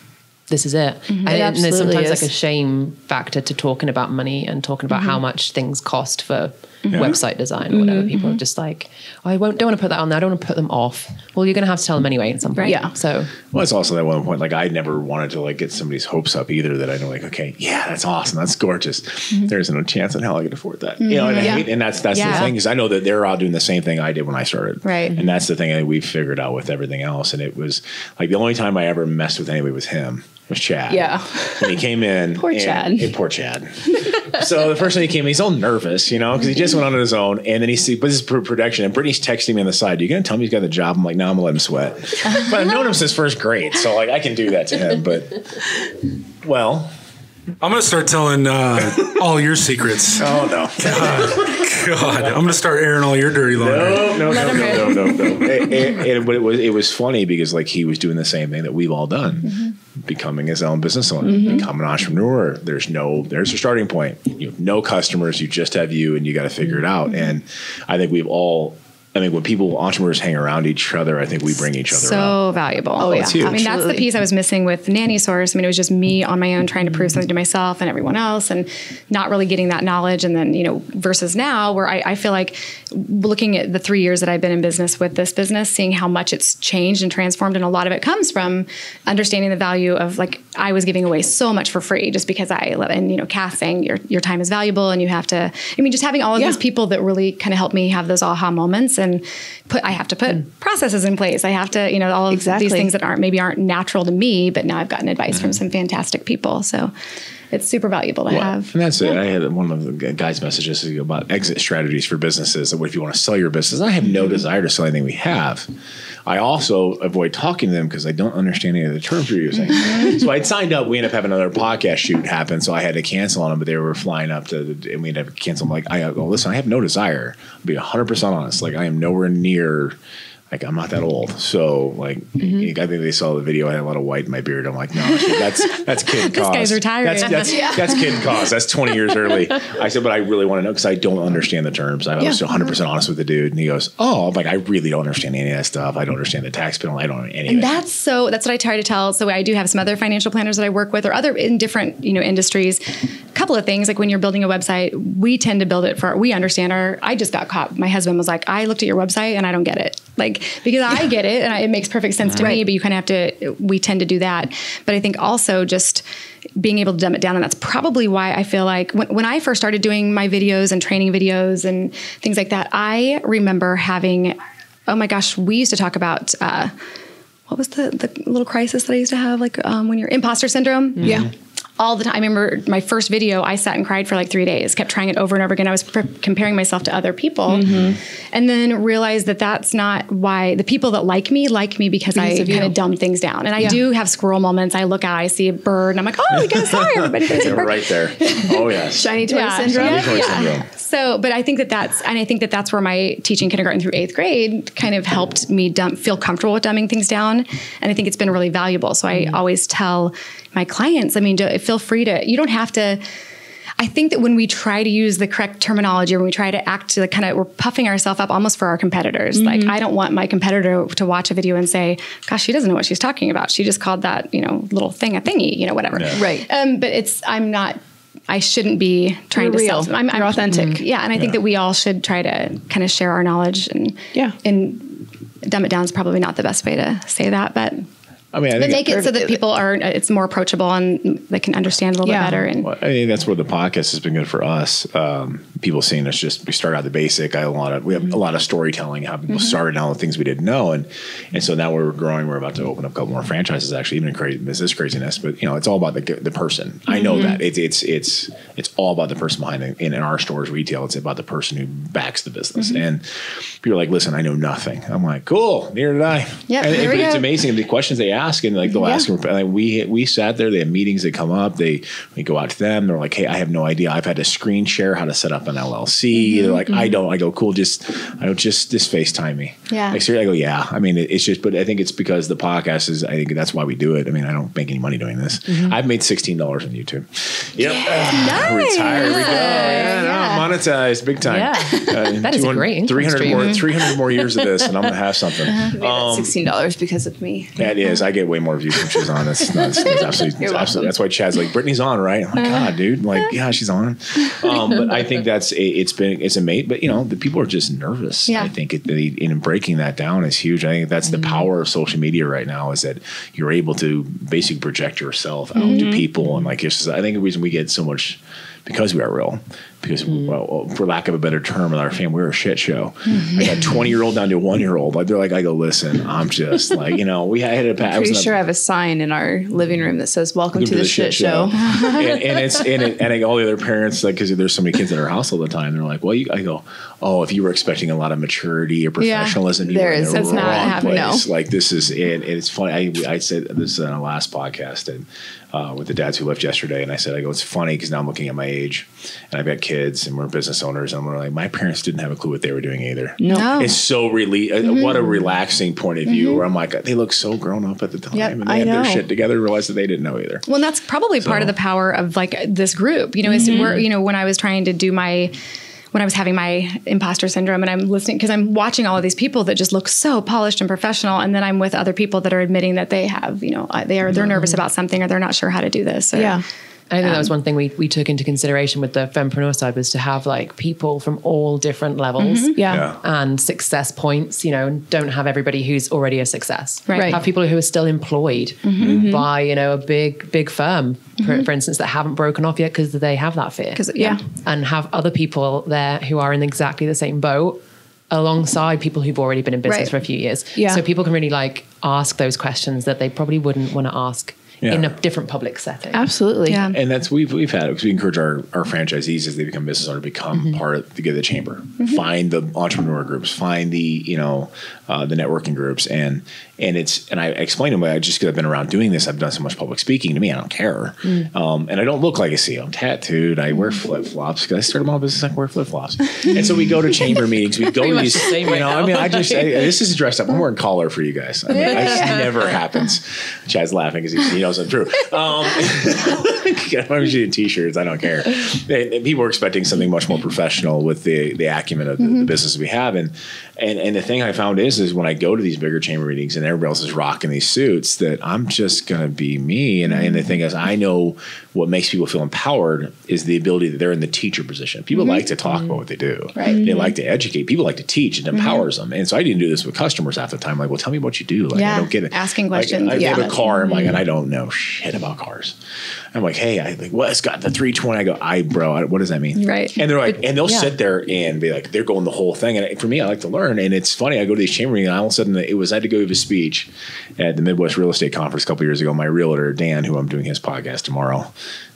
this is it. Mm-hmm. And there's sometimes like a shame factor to talking about money and talking about how much things cost for website design or whatever. People are just like, oh, don't want to put that on there. I don't want to put them off. Well, you're going to have to tell them anyway at some point. Right. Yeah. So, well, it's also that one point, like, I never wanted to, like, get somebody's hopes up either, that I know, like, okay, yeah, that's awesome. That's gorgeous. There's no chance in hell I could afford that. You know, and, I hate, and that's the thing, is I know that they're all doing the same thing I did when I started. Right. And that's the thing that we figured out with everything else. And it was like, the only time I ever messed with anybody was him. Was Chad. Yeah. When he came in. Poor Chad. So the first time he came in, he's all nervous, you know, because he just went on his own. And then but this is production. And Brittany's texting me on the side, you going to tell me he's got the job? I'm like, no, I'm going to let him sweat. But I've known him since first grade. So, like, I can do that to him. But, well. I'm going to start telling all your secrets. Oh, no. God. I'm going to start airing all your dirty laundry. No. But it was funny, because, like, he was doing the same thing that we've all done. Becoming his own business owner, become an entrepreneur. There's a starting point. You have no customers. You just have you, and you got to figure it out. And I think when entrepreneurs hang around each other, I think we bring each other up. So valuable. Oh, yeah. I mean, that's the piece I was missing with Nanny Source. I mean, it was just me on my own trying to prove something to myself and everyone else, and not really getting that knowledge. And then, you know, versus now, where I feel like, looking at the 3 years that I've been in business with this business, seeing how much it's changed and transformed. And a lot of it comes from understanding the value of, like, I was giving away so much for free just because I love it. And, you know, Kath saying your time is valuable, and you have to, I mean, just having all of these people that really kind of helped me have those aha moments. And I have to put processes in place. I have to, you know, all of these things that aren't natural to me, but now I've gotten advice from some fantastic people. So it's super valuable to have. And that's it. I had one of the guys' messages about exit strategies for businesses. What if you want to sell your business? I have no desire to sell anything we have. I also avoid talking to them because I don't understand any of the terms you're using. So I'd signed up. We ended up having another podcast shoot happen. So I had to cancel on them, but they were flying up and we ended up canceling. I'm like, I go, listen, I have no desire. I'll be 100% honest. Like, I am nowhere near. Like, I'm not that old. So, like, I think they saw the video. I had a lot of white in my beard. I'm like, no, that's kid cost. This guy's retired. That's kid cost. That's 20 years early. I said, but I really want to know because I don't understand the terms. I was 100% honest with the dude. And he goes, oh, I'm like, I really don't understand any of that stuff. I don't understand the tax penalty. I don't know any of it. That's what I try to tell. So I do have some other financial planners that I work with, or other in different, you know, industries. A couple of things, like when you're building a website, we tend to build it for, we understand our, I just got caught. My husband was like, I looked at your website and I don't get it. Like, because I get it and it makes perfect sense to me, but you kind of have to, we tend to do that. But I think also just being able to dumb it down. And that's probably why I feel like when I first started doing my videos and training videos and things like that, I remember having, oh my gosh, we used to talk about, what was the little crisis that I used to have? Like, when you're imposter syndrome. Mm-hmm. Yeah. All the time. I remember my first video, I sat and cried for like 3 days, kept trying it over and over again. I was comparing myself to other people and then realized that that's not why the people that like me because I kind of dumb things down. And I do have squirrel moments. I look out, I see a bird and I'm like, oh my God, sorry, everybody. There's a bird. Right there. Oh yes. Shiny toy syndrome. Yeah. So, but I think that's where my teaching kindergarten through 8th grade kind of helped me feel comfortable with dumbing things down. And I think it's been really valuable. So I always tell my clients, I mean, feel free to, you don't have to, I think that when we try to use the correct terminology, or when we try to we're puffing ourselves up almost for our competitors. Like, I don't want my competitor to watch a video and say, gosh, she doesn't know what she's talking about. She just called that, you know, little thing a thingy, you know, whatever. Yeah. Right. But I'm not I shouldn't be trying to sell. I'm authentic. Mm-hmm. Yeah. And I think that we all should try to kind of share our knowledge, and dumb it down is probably not the best way to say that, but I mean, I think make it so that people are, it's more approachable and they can understand a little bit better. And well, I mean, that's where the podcast has been good for us. People seeing us just, we start out the basic. We have a lot of storytelling, how people started and all the things we didn't know. And so now we're growing. We're about to open up a couple more franchises, actually, even in this craziness, but you know, it's all about the person. I know that it's all about the person behind it. And in our stores, retail, it's about the person who backs the business. And people are like, listen, I know nothing. I'm like, cool. Neither did I. Yeah. It's amazing. The questions they ask, and like they'll ask them, like we sat there, they have meetings, they come up, we go out to them, they're like, hey, I have no idea, I've had to screen share how to set up an LLC. They're like, I go, cool, just FaceTime me. Yeah. Like, seriously, I go, yeah. I mean, it's just, but I think it's because the podcast is, I think that's why we do it. I mean, I don't make any money doing this. I've made $16 on YouTube. Yep. Yeah. Nice. Retired. We go. Yeah, no, monetized big time. Yeah. That is great. 300 more years of this and I'm going to have something. $16 because of me. That is. I get way more views when she's on. It's absolutely that's why Chad's like, Brittany's on, right? I'm like, God, dude. I'm like, yeah, she's on. But I think it's a mate, but you know, the people are just nervous. Yeah. I think in breaking that down is huge. I think that's the power of social media right now, is that you're able to basically project yourself out to people. And like, I think the reason we get so much, because we are real, because well, for lack of a better term, in our family, we're a shit show. I got 20-year-old down to a 1-year-old. Like they're like, I go, listen, I'm just like, you know, I have a sign in our living room that says, welcome to the shit show. and all the other parents, like, cause there's so many kids in our house all the time. They're like, well, I go, oh, if you were expecting a lot of maturity or professionalism, that's not happening. No. Like this is it. And it's funny. I said this on our last podcast and with the dads who left yesterday. And I said, I go, it's funny because now I'm looking at my age and I've got kids and we're business owners. And we're like, my parents didn't have a clue what they were doing either. No. It's so really, what a relaxing point of view where I'm like, they look so grown up at the time and they had their shit together and realized that they didn't know either. Well, and that's probably part of the power of like this group, you know, is where, you know, when I was having my imposter syndrome and I'm listening, because I'm watching all of these people that just look so polished and professional. And then I'm with other people that are admitting that they have, you know, they're nervous about something or they're not sure how to do this. Or, I think that was one thing we took into consideration with the Fempreneur side, was to have like people from all different levels and success points, you know, and don't have everybody who's already a success. Right. Have people who are still employed by, you know, a big firm, for instance, that haven't broken off yet because they have that fear. And have other people there who are in exactly the same boat alongside people who've already been in business for a few years. Yeah. So people can really like ask those questions that they probably wouldn't want to ask in a different public setting. Absolutely. Yeah. And that's, we've had it because we encourage our franchisees as they become business owners to become part of the chamber, find the entrepreneur groups, find the, you know, the networking groups. And I explain to them, just because I've been around doing this, I've done so much public speaking. To me, I don't care. And I don't look like a CEO. I'm tattooed. I wear flip-flops because I started my own business. I wear flip-flops. And so we go to chamber meetings. We go to these, this is dressed up. I'm wearing collar for you guys. I mean, this never happens. Chad's laughing because he knows I'm true. I'm usually in t-shirts. I don't care. And people are expecting something much more professional with the acumen of the business we have. And the thing I found is when I go to these bigger chamber meetings and everybody else is rocking these suits, that I'm just going to be me. And the thing is, I know what makes people feel empowered is the ability that they're in the teacher position. People like to talk about what they do. Right. They like to educate. People like to teach. It empowers them. And so I didn't do this with customers half the time. Like, well, tell me what you do. Like, I don't get it. Asking questions. I have a car. I'm like, and I don't know shit about cars. I'm like, hey, it's got the 320. I go, what does that mean? Right. And they're like, and they'll sit there and be like, they're going the whole thing. And for me, I like to learn. And it's funny. I go to these chamber meetings and all of a sudden I had to go give a speech at the Midwest Real Estate Conference a couple years ago. My realtor, Dan, who I'm doing his podcast tomorrow.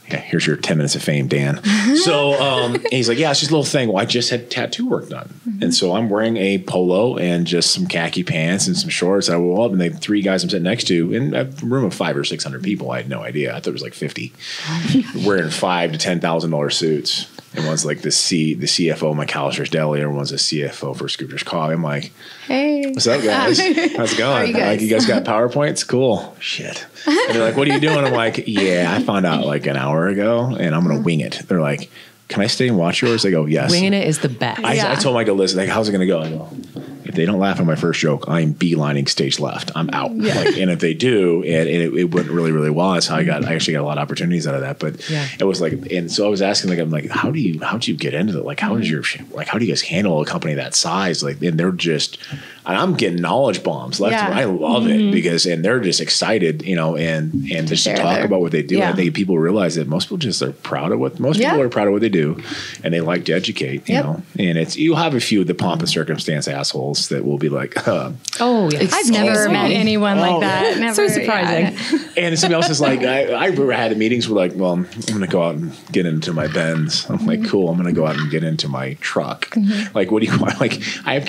Yeah, here's your 10 minutes of fame, Dan. So and he's like, yeah, it's just a little thing. Well, I just had tattoo work done. And so I'm wearing a polo and just some khaki pants and some shorts. I woke up and they have 3 guys I'm sitting next to in a room of 500 or 600 people. I had no idea. I thought it was like 50. Wearing $5,000 to $10,000 suits. And one's like the CFO of my Callister's Deli, and one's the CFO for Scooter's Coffee. I'm like, hey, what's up, guys? How's it going? You guys got PowerPoints? Cool. Shit. And they're like, what are you doing? I'm like, yeah, I found out like an hour ago, and I'm going to wing it. They're like, can I stay and watch yours? I go, yes. Winging it is the best. I told them, I go, listen, like, how's it going to go? I go, If they don't laugh at my first joke, I'm beelining stage left. I'm out. Yeah. Like, and if they do, and it went really, really well. That's how I actually got a lot of opportunities out of that. But yeah. It was like, and so I was asking, like, I'm like, how do you get into it? Like, how do you guys handle a company that size? Like, and they're just, and I'm getting knowledge bombs left and right. I love it because, and they're just excited, you know, and just to talk about what they do. Yeah. I think people realize that most people just are proud of what people are proud of what they do, and they like to educate, you know, and it's, you'll have a few of the pomp and circumstance assholes that will be like, oh, yeah. I've never met anyone like that. Never, so surprising. Yeah. And somebody else is like, I remember I had meetings where like, well, I'm going to go out and get into my Benz. I'm like, cool. I'm going to go out and get into my truck. Mm-hmm. Like, what do you want? Like, I have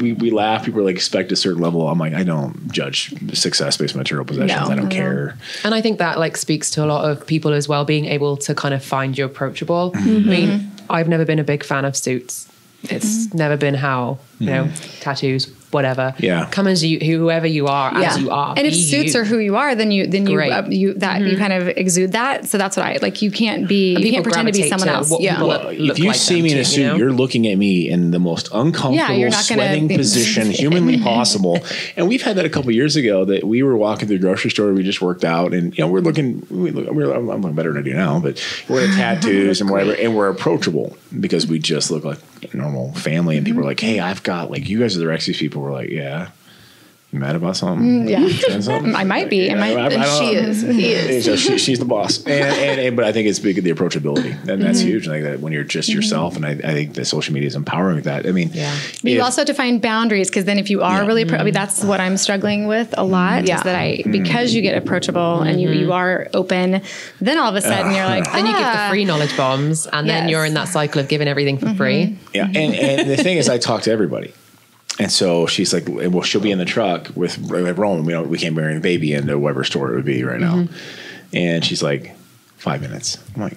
we laugh. People like expect a certain level. I'm like, I don't judge success-based material possessions. No, I don't care. And I think that like speaks to a lot of people as well, being able to kind of find you approachable. Mm-hmm. I mean, I've never been a big fan of suits. It's never been how, you know, tattoos, whatever. Yeah. Come as you, whoever you are, as you are. And if suits are who you are, then you kind of exude that. So that's what I, like, you can't pretend to be someone else. If you see me in a suit, you're looking at me in the most uncomfortable, sweating position humanly possible. And we've had that a couple of years ago that we were walking through the grocery store. We just worked out and, you know, I'm looking better than I do now, but we're in tattoos and whatever, and we're approachable because we just look like normal family. And people are like, hey, I've got, like, you guys are the Rexius people. We're like, yeah. You mad about something? Yeah. Something? I might be. He is. So she's the boss. And but I think it's big at the approachability. And that's huge. I think that when you're just yourself, and I think that social media is empowering that. I mean, but you also have to find boundaries, because then if you are really, I mean, that's what I'm struggling with a lot, is that because you get approachable and you are open, then all of a sudden you're like, then you give the free knowledge bombs, and then you're in that cycle of giving everything for free. Yeah. And the thing is, I talk to everybody. And so she's like, well, she'll be in the truck with Rowan. We can't bring the baby into whatever store it would be right now. And she's like, 5 minutes. I'm like,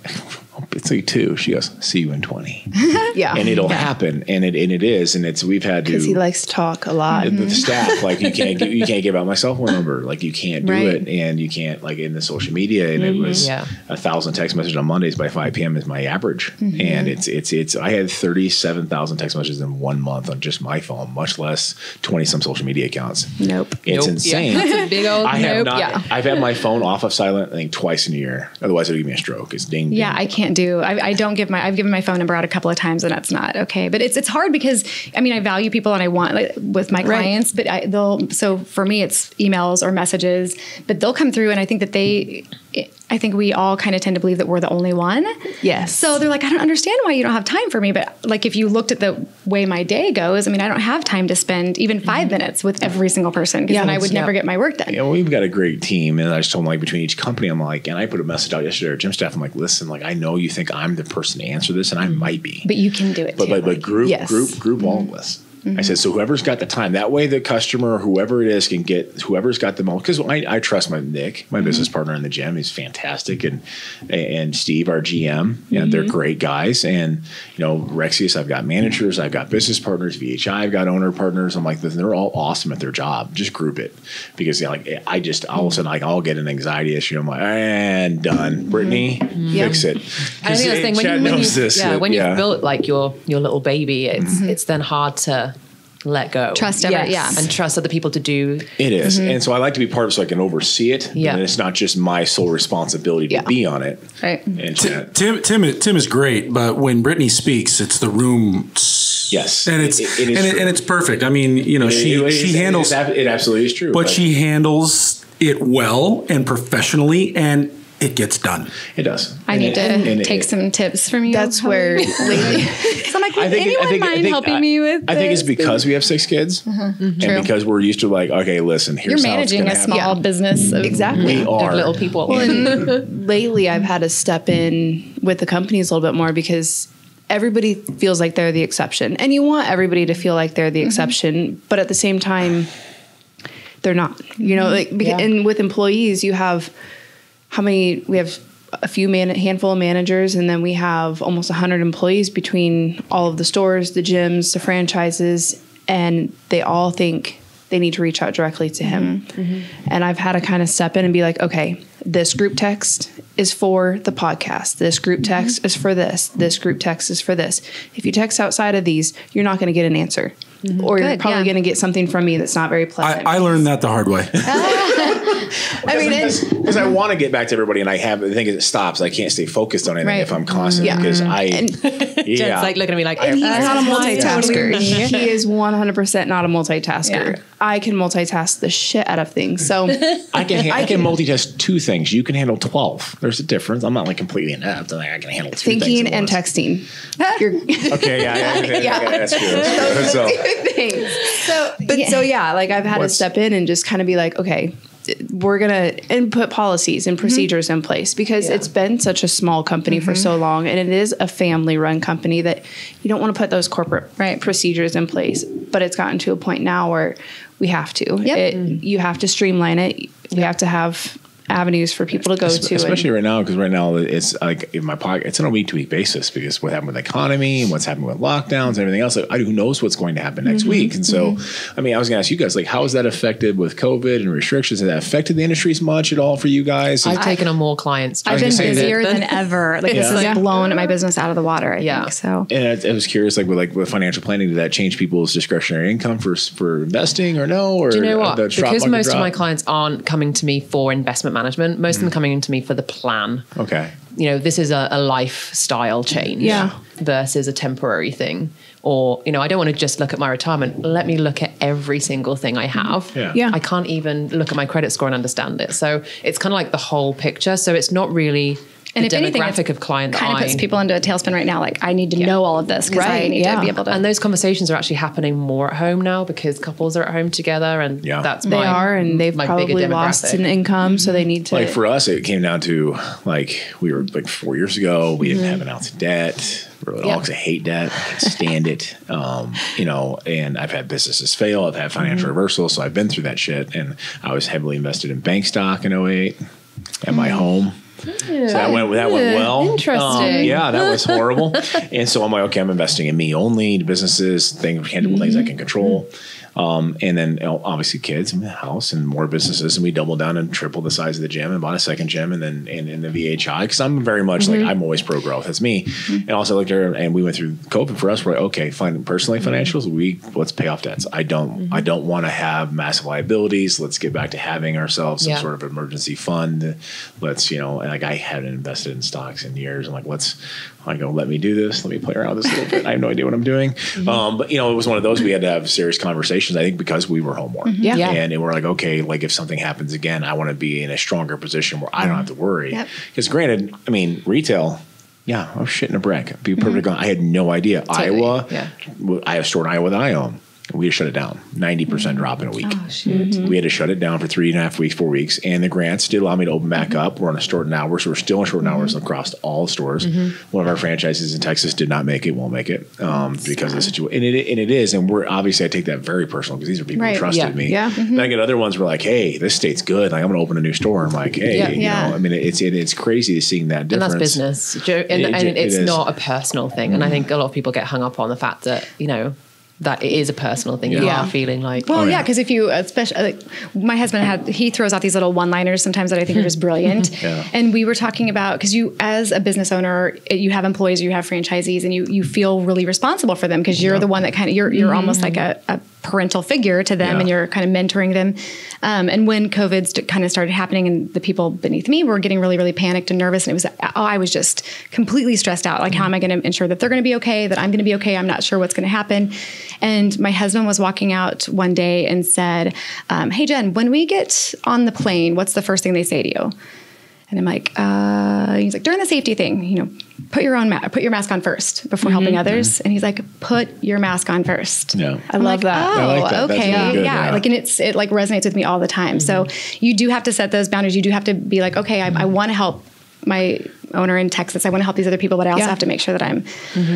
it's like 2. She goes, see you in 20. And it'll happen. And it is. And it's, we've had to. Because he likes to talk a lot. The staff, like, you can't give out my cell phone number. Like, you can't do it. And you can't, like, in the social media. And it was 1,000 text messages on Mondays by 5 p.m. is my average. And it's, I had 37,000 text messages in 1 month on just my phone, much less 20-some social media accounts. Nope. It's insane. It's a big old I've had my phone off of silent, I think, twice in a year. Otherwise, it'll give me a stroke. It's ding, ding. Yeah, I can't do. I don't give my. I've given my phone number out a couple of times, and that's not okay. But it's hard because I mean I value people, and I want like, with my clients. But they'll. So for me, it's emails or messages. But they'll come through, and I think that they. I think we all kind of tend to believe that we're the only one. Yes. So they're like, I don't understand why you don't have time for me. But like, if you looked at the way my day goes, I mean, I don't have time to spend even 5 minutes with every single person, because then I would never get my work done. Yeah, well, we've got a great team. And I just told them, like, between each company, I'm like, and I put a message out yesterday to our gym staff. I'm like, listen, like, I know you think I'm the person to answer this, and I might be. But you can do it too. But group all of us. I said, so whoever's got the time, that way the customer, whoever it is, can get whoever's got the most. Because I trust my business partner in the gym. He's fantastic. And Steve, our GM, they're great guys. And, you know, Rexius, I've got managers, I've got business partners, VHI, I've got owner partners. I'm like, they're all awesome at their job. Just group it. Because, you know, like, I just, all of a sudden, like, I'll get an anxiety issue. I'm like, and done. Brittany, fix it. I think that's the thing. When you've built, like, your little baby, it's then hard to let go. Trust others, and trust other people to do. It is. And so I like to be part of it so I can oversee it. Yeah. And it's not just my sole responsibility to be on it. Right. And Tim is great, but when Brittany speaks, it's the room. Yes. And it's perfect. I mean, you know, she handles it absolutely is true. But she handles it well and professionally, and it gets done. It does. I need to take some tips from you. That's where lately. So I'm like, would anyone mind helping me with this? I think it's because we have 6 kids and because we're used to like, okay, listen, here's how it's gonna happen. You're managing a small business of, of little people. Well, and lately I've had to step in with the companies a little bit more because everybody feels like they're the exception. And you want everybody to feel like they're the exception, but at the same time, they're not. You know, like and with employees, you have... we have a handful of managers, and then we have almost 100 employees between all of the stores, the gyms, the franchises, and they all think they need to reach out directly to him. And I've had to kind of step in and be like, okay, this group text is for the podcast. This group text is for this. This group text is for this. If you text outside of these, you're not going to get an answer. or you're probably going to get something from me that's not very pleasant. I learned that the hard way. I mean, because I want to get back to everybody, and I have the thing is it stops. I can't stay focused on anything if I'm constantly because Jen's like looking at me like, and he's not a multitasker. He is 100% not a multitasker. Yeah. I can multitask the shit out of things. So I can multitask two things. You can handle 12. There's a difference. I'm not like completely inept. I can handle two things at once. Texting. Okay, that's good. So like I've had to step in and just kind of be like, okay, we're going to put policies and procedures in place, because it's been such a small company for so long, and it is a family run company that you don't want to put those corporate procedures in place, but it's gotten to a point now where we have to. You have to streamline it. We have to have avenues for people to go to, especially right now, because right now it's like in my pocket. It's on a week-to-week basis, because what happened with the economy and what's happened with lockdowns and everything else. Like, who knows what's going to happen next week? And so, I mean, I was going to ask you guys, like, how is that affected with COVID and restrictions? Has that affected the industry as much at all for you guys? I've taken on more clients. I've been busier than ever. Like this has blown my business out of the water. I think so. And I was curious, like with financial planning, did that change people's discretionary income for investing or no? Or do you know what? Because most of my clients aren't coming to me for investment management, most of them coming into me for the plan. Okay. You know, this is a lifestyle change versus a temporary thing. Or, you know, I don't want to just look at my retirement. Let me look at every single thing I have. Yeah. I can't even look at my credit score and understand it. So it's kind of like the whole picture. So it's not really and if anything, of client kind of puts people into a tailspin right now. Like, I need to know all of this because I need to be able to. And those conversations are actually happening more at home now, because couples are at home together, and that's they are, and they've probably lost an income, so they need to. Like for us, it came down to like we were like 4 years ago, we didn't have an ounce of debt. Really, all because I hate debt, I can't stand it. You know, and I've had businesses fail, I've had financial reversals, so I've been through that shit, and I was heavily invested in bank stock in 2008 at my home. So that went well. Interesting. That was horrible. And so I'm like, okay, I'm investing in me only, businesses, things, tangible things I can control. And then obviously kids and the house and more businesses. And we doubled down and tripled the size of the gym and bought a second gym and then in the VHI. Cause I'm very much like, I'm always pro growth. That's me. And also looked at her and we went through COVID for us. We're like, okay, fine. Personally, financials, let's pay off debts. I don't want to have massive liabilities. Let's get back to having ourselves some sort of emergency fund. Let's, you know, and like I hadn't invested in stocks in years. I'm like, let me do this. Let me play around with this a little bit. I have no idea what I'm doing. But you know, it was one of those we had to have serious conversations, I think, because we were home more. And we're like, okay, like if something happens again, I want to be in a stronger position where I don't have to worry. Because granted, I mean, retail, I was shitting a brick. Be perfectly honest, I had no idea. Totally. Iowa, I have a store in Iowa that I own. We shut it down, 90% drop in a week. Oh, shoot. We had to shut it down for 3.5 weeks, 4 weeks. And the grants did allow me to open back up. We're on a shortened hour. So we're still on shortened hours across all stores. One of our franchises in Texas did not make it, won't make it because of the situation. And it is. And we're obviously, I take that very personal because these are people who trusted me. And I get other ones where like, hey, this state's good. Like I'm going to open a new store. I'm like, hey, you know, I mean, it's crazy seeing that difference. And that's business. And it's not a personal thing. And I think a lot of people get hung up on the fact that, you know, that it is a personal thing. You are feeling like, well, because if you, especially like my husband he throws out these little one-liners sometimes that I think are just brilliant. And we were talking about, because you, as a business owner, you have employees, you have franchisees, and you feel really responsible for them because you're the one that kind of, you're almost like a parental figure to them and you're kind of mentoring them. And when COVID kind of started happening and the people beneath me were getting really, really panicked and nervous, and it was, I was just completely stressed out. Like, how am I going to ensure that they're going to be okay, that I'm going to be okay? I'm not sure what's going to happen. And my husband was walking out one day and said, hey, Jen, when we get on the plane, what's the first thing they say to you? And I'm like, he's like, during the safety thing, you know, put your mask on first before helping others. And he's like, put your mask on first. Yeah. I love that. Oh, I like that. Okay. Really good, Like, and it like resonates with me all the time. So you do have to set those boundaries. You do have to be like, okay, I want to help my owner in Texas. I want to help these other people, but I also have to make sure that I'm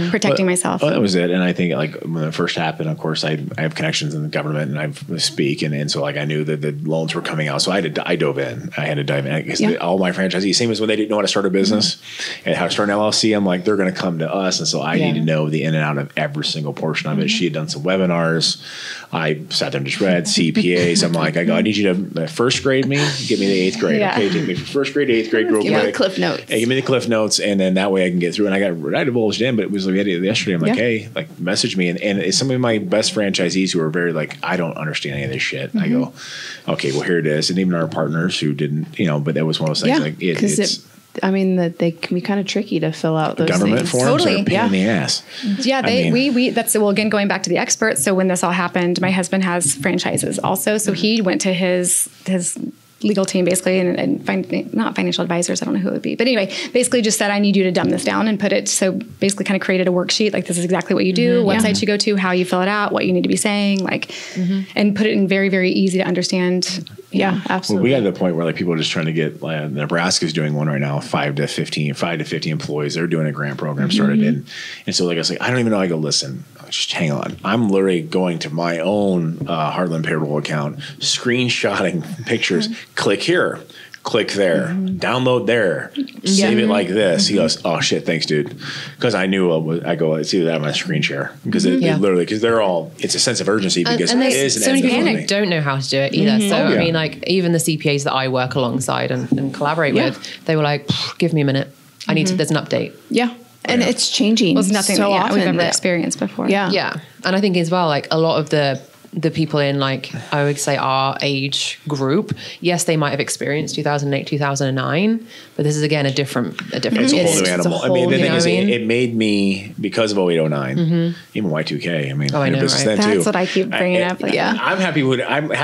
protecting myself. Well, that was it. And I think like when it first happened, of course I have connections in the government and I speak. And so like, I knew that the loans were coming out. So I dove in, I had to dive in because all my franchisees, same as when they didn't know how to start a business and how to start an LLC. I'm like, they're going to come to us. And so I need to know the in and out of every single portion of it. She had done some webinars. I sat down and just read CPAs. I'm like, I need you to first grade me, get me the eighth grade. Okay, take me from first grade to eighth grade real quick. Cliff notes. Hey, give me the cliff notes, and then that way I can get through. And I divulged in, but it was like yesterday. I'm like, hey, like message me. And it's some of my best franchisees who are very like, I don't understand any of this shit. Mm-hmm. I go, okay, well here it is. And even our partners who didn't, you know, but that was one of those things. Like it's I mean, that they can be kind of tricky to fill out those government forms. Totally. Are a pain in the ass. Yeah, they that's well again going back to the experts. So when this all happened, my husband has franchises also, so he went to his legal team basically and not financial advisors, I don't know who it would be, but anyway, basically just said, I need you to dumb this down and put it. So basically kind of created a worksheet, like this is exactly what you do, what sites you go to, how you fill it out, what you need to be saying, like, and put it in very, very easy to understand. Yeah, absolutely. Well, we got to the point where like people are just trying to get, like, Nebraska's doing one right now, 5 to 50 employees. They're doing a grant program started in. And so like, I was like, I don't even know. I go, listen, just hang on. I'm literally going to my own Heartland payroll account, screenshotting pictures, click here, click there, download there, save it like this. He goes, oh shit, thanks dude. Cause I knew I go, it's either that or my screen share. Cause it literally, cause they're all, it's a sense of urgency because and it is. So many don't know how to do it either. So I mean, like even the CPAs that I work alongside and collaborate with, they were like, give me a minute. I need to, there's an update. Yeah. And it's changing. Well, it's nothing so that we've ever experienced before. Yeah. Yeah. And I think as well, like a lot of the people in like, I would say our age group, yes, they might have experienced 2008, 2009, but this is again, a different it's a whole new animal. I mean, the thing is it made me, because of 0809, even Y2K. I mean, I know, right? That's what I keep bringing up. Like, yeah. I'm happy I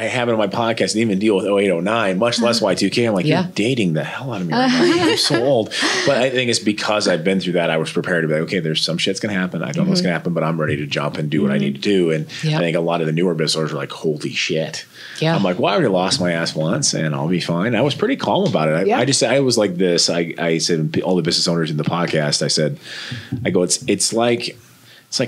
have it on my podcast and even deal with 0809, much less Y2K. I'm like, you're dating the hell out of me right now. I'm so old. But I think it's because I've been through that. I was prepared to be like, okay, there's some shit's going to happen. I don't know what's going to happen, but I'm ready to jump and do what I need to do. And I think a lot of the newer business owners are like, holy shit. Yeah. I'm like, well, I already lost my ass once and I'll be fine. I was pretty calm about it. I was like this. I said, all the business owners in the podcast, I said, I go, it's like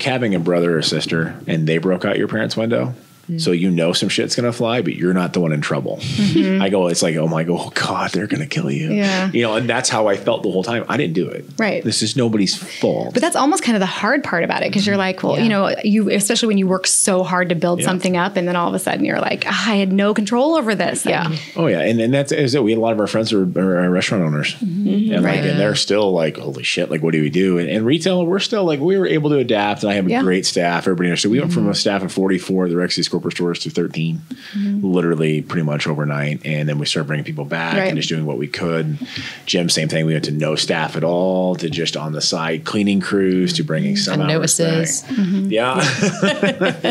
having a brother or sister and they broke out your parents' window. So you know some shit's going to fly, but you're not the one in trouble. I go, it's like, oh God, they're going to kill you. Yeah. You know, and that's how I felt the whole time. I didn't do it. Right. This is nobody's fault. But that's almost kind of the hard part about it because you're like, well, you know, especially when you work so hard to build something up and then all of a sudden you're like, I had no control over this. Yeah. And that's it. We had a lot of our friends are restaurant owners and like, and they're still like, holy shit, like, what do we do? And retail, we're still like, we were able to adapt and I have a great staff. Everybody understood. We went from a staff of 44, the Rexius corporate stores to 13 literally pretty much overnight, and then we started bringing people back and just doing what we could. Jim, same thing. We went to no staff at all to just on the side cleaning crews to bringing some notices back.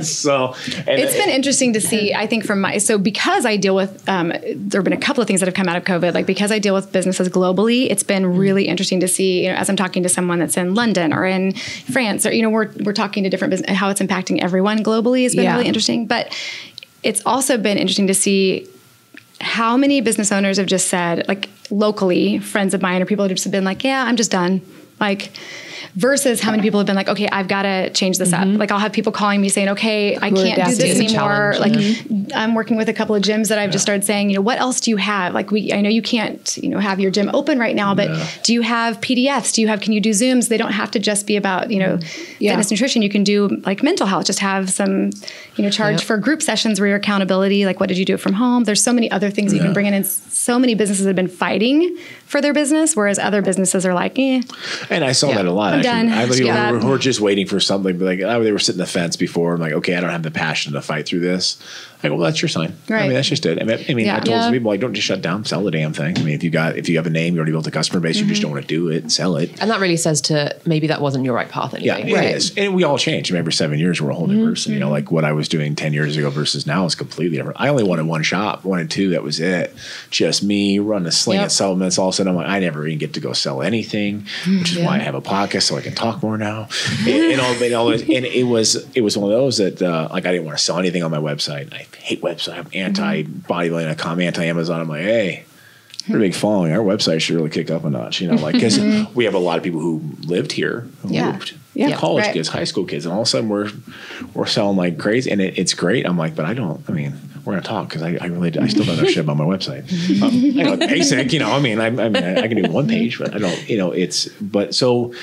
So and it's been interesting to see, I think, from my because I deal with there have been a couple of things that have come out of COVID, like because I deal with businesses globally, it's been really interesting to see, you know, as I'm talking to someone that's in London or in France, or you know, we're talking to different business, how it's impacting everyone globally has been really interesting. But it's also been interesting to see how many business owners have just said, like locally, friends of mine or people that have just been like, yeah, I'm just done. Like versus how many people have been like, okay, I've got to change this up. Like I'll have people calling me saying, okay, I can't do this anymore. Like I'm working with a couple of gyms that I've just started saying, you know, what else do you have? Like I know you can't, you know, have your gym open right now, but do you have PDFs? Can you do Zooms? They don't have to just be about, you know, fitness nutrition. You can do like mental health, just have some, you know, charge for group sessions where your accountability, like what did you do from home? There's so many other things you can bring in. And so many businesses have been fighting for their business, whereas other businesses are like, eh. And I saw that a lot. We're just waiting for something. But like they were sitting the fence before. I'm like, okay, I don't have the passion to fight through this. I go, well, that's your sign. Right. I mean, that's just it. I told some people, like, don't just shut down, sell the damn thing. I mean, if you have a name, you already built a customer base, you just don't want to do it, sell it. And that really says to maybe that wasn't your right path anyway. Yeah, right. It is. And we all change. I mean, every 7 years, we're a whole new person. You know, like what I was doing 10 years ago versus now is completely different. I only wanted one shop, wanted two. That was it. Just me, run a sling at supplements. All of a sudden, I'm like, I never even get to go sell anything, which is why I have a podcast so I can talk more now. And it was one of those that, like, I didn't want to sell anything on my website. I hate website. I'm anti-bodybuilding.com, anti-Amazon. I'm like, hey, pretty big following. Our website should really kick up a notch, you know, like, because we have a lot of people who lived here, who moved. Yeah, college kids, high school kids, and all of a sudden we're selling like crazy, and it's great. I'm like, but I don't. I mean, we're gonna talk because I still don't know shit about my website. I know basic, you know. I mean, I can do one page, but I don't. You know, it's but so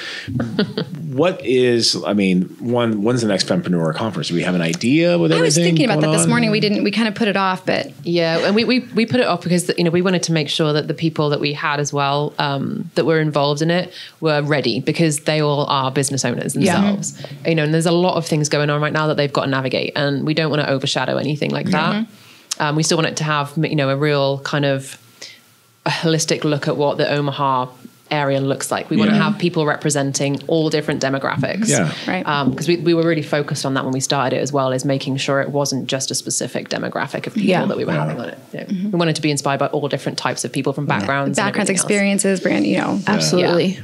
What is, I mean, when's the next Fempreneur conference? Do we have an idea with everything? I was thinking about that this morning. We didn't, we kind of put it off, but. Yeah. And we put it off because, you know, we wanted to make sure that the people that we had as well, that were involved in it were ready, because they all are business owners themselves, you know, and there's a lot of things going on right now that they've got to navigate, and we don't want to overshadow anything like that. We still want it to have, you know, a real kind of a holistic look at what the Omaha area looks like. We want to have people representing all different demographics. Because we were really focused on that when we started it as well, is making sure it wasn't just a specific demographic of people that we were having on it. We wanted to be inspired by all different types of people from backgrounds, experiences, brand, you know. Absolutely.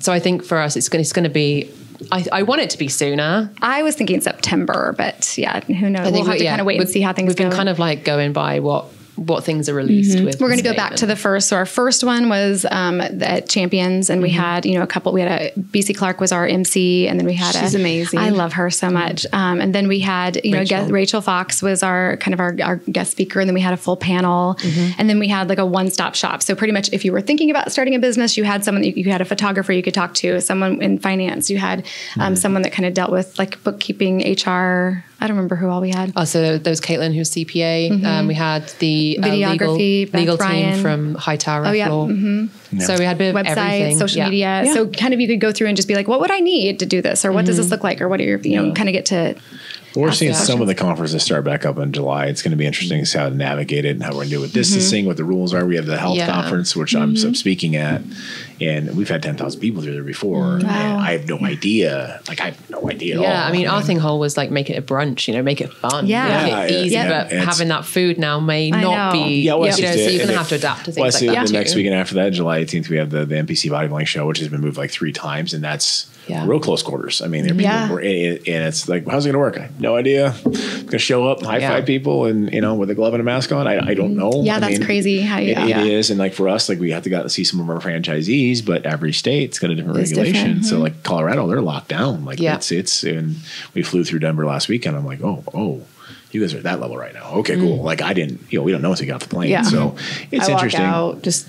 So I think for us, it's going to be, I want it to be sooner. I was thinking September, but yeah, who knows? I think we'll have to kind of wait and see how things go. We've been kind of like going by what things are released with. We're going to go back to the first. So our first one was at Champions, and we had, you know, we had BC Clark was our MC, and then we had she's amazing. I love her so much. And then we had, you know, Rachel Fox was our guest speaker. And then we had a full panel, and then we had like a one-stop shop. So pretty much if you were thinking about starting a business, you had someone that you had a photographer you could talk to, someone in finance, you had someone that kind of dealt with like bookkeeping, HR, I don't remember who all we had. Oh, so there was Caitlin, who's CPA. We had the videography, legal team from Hightower. Oh, yeah. So we had a bit of everything. Social media. Yeah. So kind of you could go through and just be like, what would I need to do this? Or what does this look like? Or what are your, you know, kind of get to... We're seeing some of the conferences start back up in July. It's going to be interesting to see how to navigate it and how we're going to do with distancing, what the rules are. We have the health conference, which I'm speaking at, and we've had 10,000 people through there before. Wow. I have no idea. Like, I have no idea at all. Yeah, I mean, our thing whole was like, make it a brunch, you know, make it fun. Make it easy, but having that food now may not be, you know, so you're going to have to adapt to things like that. The next weekend after that, July 18th, we have the NPC bodybuilding show, which has been moved like 3 times, and that's real close quarters. I mean, there are people who are in it, and it's like, how's it going to work? I have no idea. I'm going to show up and high five people, and, you know, with a glove and a mask on. I don't know. Yeah, that's crazy. How you it is. And like for us, like we have to go out and see some of our franchisees, but every state's got a different regulation. So like Colorado, they're locked down. Like it's, and we flew through Denver last weekend. I'm like, oh. You guys are at that level right now. Okay, cool. Like I didn't, you know, we don't know until you got off the plane. Yeah. So it's interesting. Out, just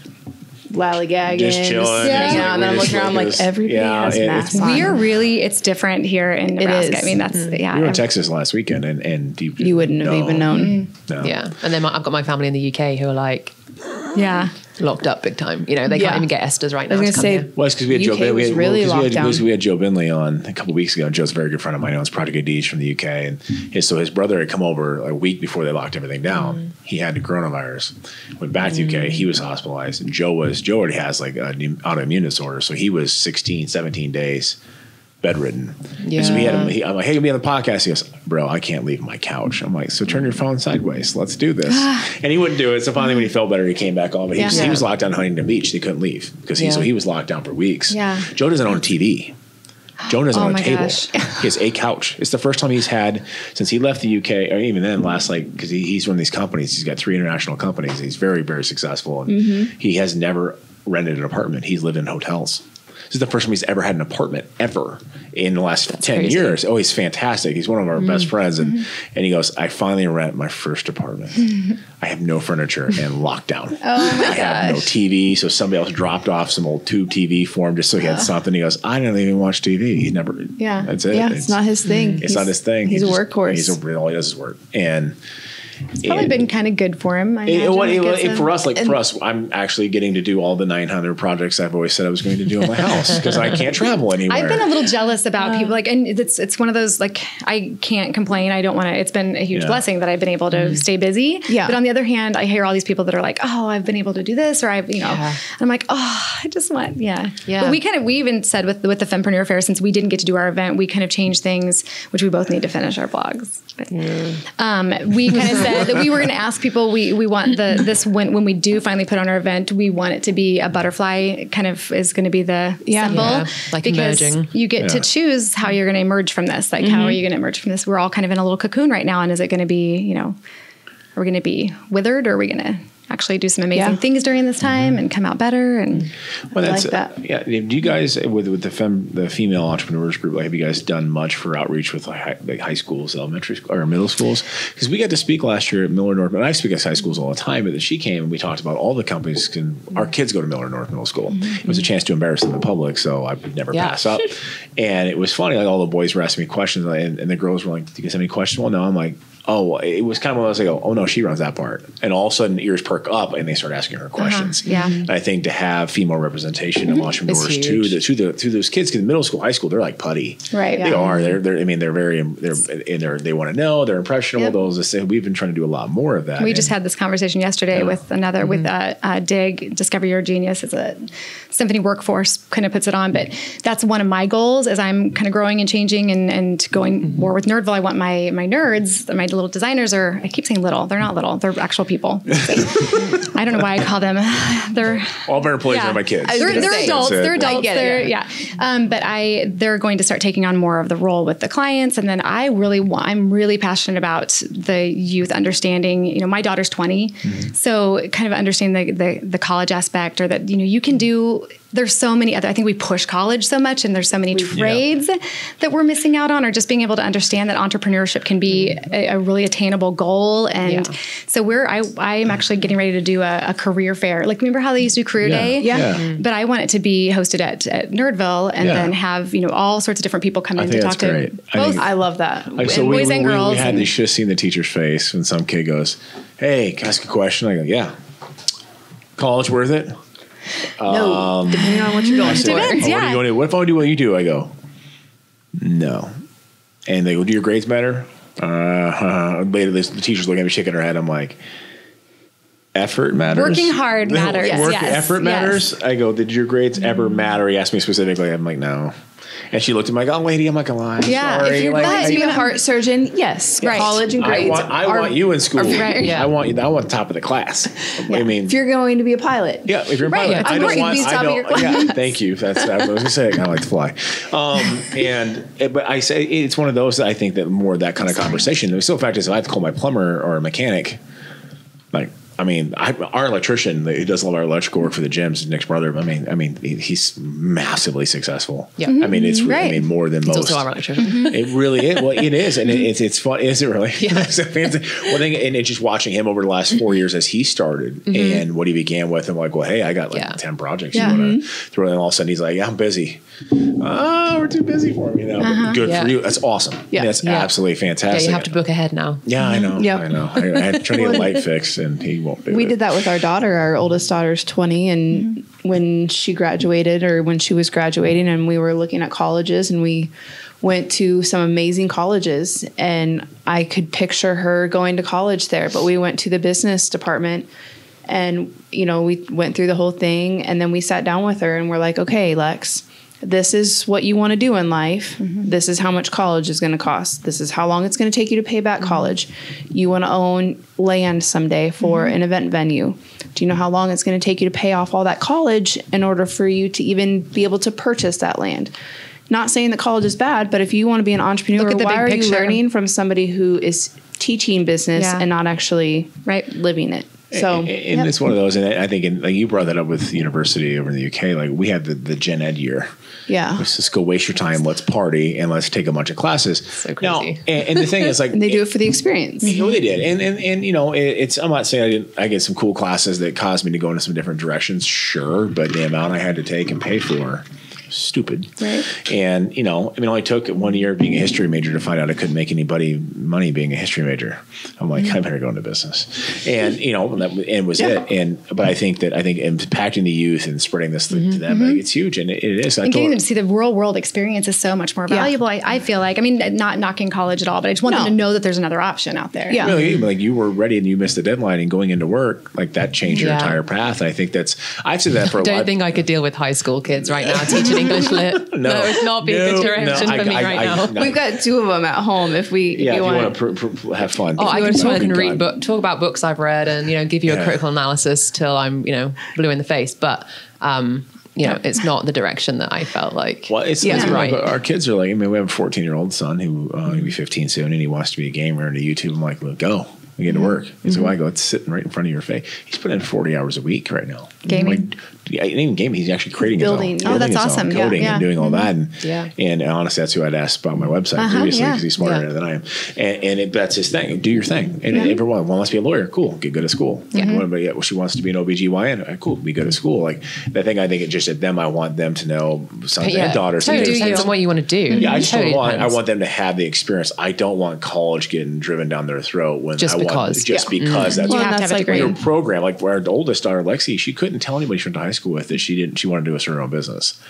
lollygagging. Just chilling. Yeah. And then I'm looking around like everybody has masks on. We are really, it's different here in Nebraska. It is. I mean, that's, We were in Texas last weekend and you wouldn't have even known. No. Yeah. And then I've got my family in the UK who are like, locked up big time. You know, they can't even get Esther's right now. I was going to say, well, it's because we had Joe Binley on a couple of weeks ago. And Joe's a very good friend of mine. It's Prodigadish from the UK. And so his brother had come over a week before they locked everything down. He had the coronavirus, went back to the UK. He was hospitalized. And Joe already has like an autoimmune disorder. So he was 16, 17 days bedridden. Yeah. And so I'm like, hey, you'll be on the podcast. He goes, bro, I can't leave my couch. I'm like, so turn your phone sideways. Let's do this. And he wouldn't do it. So finally when he felt better, he came back on. But he was locked down in Huntington Beach. He couldn't leave because so he was locked down for weeks. Yeah. Joe doesn't own a TV. Joe doesn't own a table. Gosh. He has a couch. It's the first time he's had since he left the UK, or even then last, like, because he's one of these companies. He's got 3 international companies. He's very, very successful. And he has never rented an apartment. He's lived in hotels. This is the first time he's ever had an apartment ever in the last 10 years. Oh, he's fantastic. He's one of our best friends. And he goes, I finally rent my first apartment. I have no furniture and lockdown. Oh, my gosh. I have no TV. So somebody else dropped off some old tube TV for him just so he had something. He goes, I don't even watch TV. He never. Yeah. That's it. Yeah, it's not his thing. It's not his thing. He's a workhorse. All he does is work. And it's probably been kind of good for him. For us, I'm actually getting to do all the 900 projects I've always said I was going to do in my house because I can't travel anywhere. I've been a little jealous about people, like, and it's one of those, like, I can't complain. I don't want to. It's been a huge blessing that I've been able to stay busy. Yeah. But on the other hand, I hear all these people that are like, oh, I've been able to do this, or I've, you know, and I'm like, oh, I just want, But we even said with the Fempreneur Fair, since we didn't get to do our event, we kind of changed things, which we both need to finish our blogs. We kind of said that we were going to ask people, we want when we do finally put on our event, we want it to be a butterfly kind of is going to be the symbol. Yeah, like because emerging. You get to choose how you're going to emerge from this. Like, how are you going to emerge from this? We're all kind of in a little cocoon right now. And is it going to be, you know, are we going to be withered or are we going to... actually do some amazing things during this time and come out better. And well, that's like that. Yeah. Do you guys with the female entrepreneurs group, like, have you guys done much for outreach with like high schools, elementary school, or middle schools? Because we got to speak last year at Miller North, and I speak at high schools all the time. But then she came and we talked about all the companies. Our kids go to Miller North Middle School. Mm-hmm. It was a chance to embarrass them in public, so I would never pass up. And it was funny. Like, all the boys were asking me questions, and the girls were like, "Do you guys have any questions?" Well, no. I'm like, oh, it was kind of when I was like, oh no, she runs that part. And all of a sudden ears perk up and they start asking her questions. And I think to have female representation in entrepreneurs to those kids, because middle school, high school, they're like putty. Right. They are. They're I mean, they want to know, they're impressionable. Those we've been trying to do a lot more of that. We just had this conversation yesterday with another, with DIG, Discover Your Genius. It's a Symphony Workforce kind of puts it on, but that's one of my goals as I'm kind of growing and changing and going more with Nerdville. I want my nerds, my little designers are, I keep saying little, they're not little, they're actual people. I don't know why I call them. They're all better employees are my kids. They're adults. They're adults. But they're going to start taking on more of the role with the clients. And then I'm really passionate about the youth understanding, you know, my daughter's 20. So kind of understand the college aspect, or that, you know, you can do, there's so many other, I think we push college so much, and there's so many trades that we're missing out on, or just being able to understand that entrepreneurship can be a really attainable goal. And so I'm actually getting ready to do a career fair. Like, remember how they used to do career day? But I want it to be hosted at Nerdville, and then have, you know, all sorts of different people come in to talk to both. I love that. Like, so boys and girls. You should have seen the teacher's face when some kid goes, "Hey, can I ask a question?" I go, "Yeah." "College worth it?" "No, depending on what you're going for." "What if I do what you do?" I go, "No." And they go, "Do your grades matter?" Later, the teacher's looking at me, shaking her head. I'm like, "Effort matters. Working hard matters. Effort matters." I go, "Did your grades ever matter?" He asked me specifically. I'm like, "No." And she looked at me like, "Oh, lady," I'm like, "Alive." Yeah, sorry. If you're going to be a heart surgeon, right. College and grades. I want you in school. Right. Yeah. I want you. I want the top of the class. I mean, if you're going to be a pilot. Yeah, if you're a pilot, I don't want. Thank you. That's what I was going to say. I like to fly. But I say it's one of those that I think that more of that kind of conversation. The still fact is, if I have to call my plumber or a mechanic, like. I mean, our electrician who does all of our electrical work for the gyms, Nick's brother. I mean, he's massively successful. Yeah, I mean, it's really, more than most. It's also our electrician. It really is. Well, it is, and it's fun. Is it really? Yeah. One thing, and it's just watching him over the last 4 years as he started and what he began with, and like, well, hey, I got like 10 projects you want to throw in, and all of a sudden he's like, "Yeah, I'm busy." Oh, we're too busy for him, you know. Good for you. That's awesome. Yeah, I mean, that's absolutely fantastic. Yeah, you have to book ahead now. Yeah, I know. Yep. I know. I had to try to get a light fix, and he. We did that with our daughter. Our oldest daughter's 20, and when she graduated, or when she was graduating, and we were looking at colleges, and we went to some amazing colleges, and I could picture her going to college there, but we went to the business department, and, you know, we went through the whole thing, and then we sat down with her, and we're like, "Okay, Lex, this is what you want to do in life. This is how much college is going to cost. This is how long it's going to take you to pay back college. You want to own land someday for an event venue. Do you know how long it's going to take you to pay off all that college in order for you to even be able to purchase that land?" Not saying that college is bad, but if you want to be an entrepreneur, why are you learning from somebody who is teaching business and not actually living it? So and it's one of those, and I think, like you brought that up with university over in the UK. Like, we had the gen ed year. Yeah, let's just go waste your time. Let's party and let's take a bunch of classes. So crazy. Now, and the thing is, like, they do it for the experience. You know, they did, and you know, it's. I'm not saying I didn't. I get some cool classes that caused me to go into some different directions. Sure, but the amount I had to take and pay for. Stupid. Right. And, you know, I mean, it only took 1 year of being a history major to find out I couldn't make anybody money being a history major. I'm like, I better go into business. And, you know, that was it. But I think impacting the youth and spreading this to them, like, it's huge. And it is. And getting them to see the real world experience is so much more valuable. I feel like, I mean, not knocking college at all, but I just want them to know that there's another option out there. Yeah. Really, like, you were ready and you missed the deadline, and going into work, like, that changed your entire path. And I think I've said that for a while. I don't think I could deal with high school kids right now teaching English lit. No, it's not being a good direction for me right now. We've got two of them at home. If you want to have fun. Oh, I just want to read books, talk about books I've read, and, you know, give you a critical analysis till I'm, you know, blue in the face. But, you know, it's not the direction that I felt like. Well, it's right. Our kids are like, I mean, we have a 14-year-old son who will be 15 soon, and he wants to be a gamer and a YouTube. I'm like, look, go. and get to work. He's like, "Why go? It's sitting right in front of your face." He's putting in 40 hours a week right now. Gaming, like, even gaming. He's actually creating his own. Oh, that's awesome! Coding and doing all that. And, and honestly, that's who I'd asked about my website previously because he's smarter than I am. And that's his thing. Do your thing. And everyone wants to be a lawyer. Cool, get good at school. Well, she wants to be an OBGYN. Cool, be good at school. Like the thing, I think it just at them. I want them to know sons and daughters. Totally depends on what you want to do. Yeah, I just I want them to have the experience. I don't want college getting driven down their throat when just because that's like your program. Like our oldest daughter Lexi, she couldn't tell anybody she went to high school with that she didn't. She wanted to do her own business.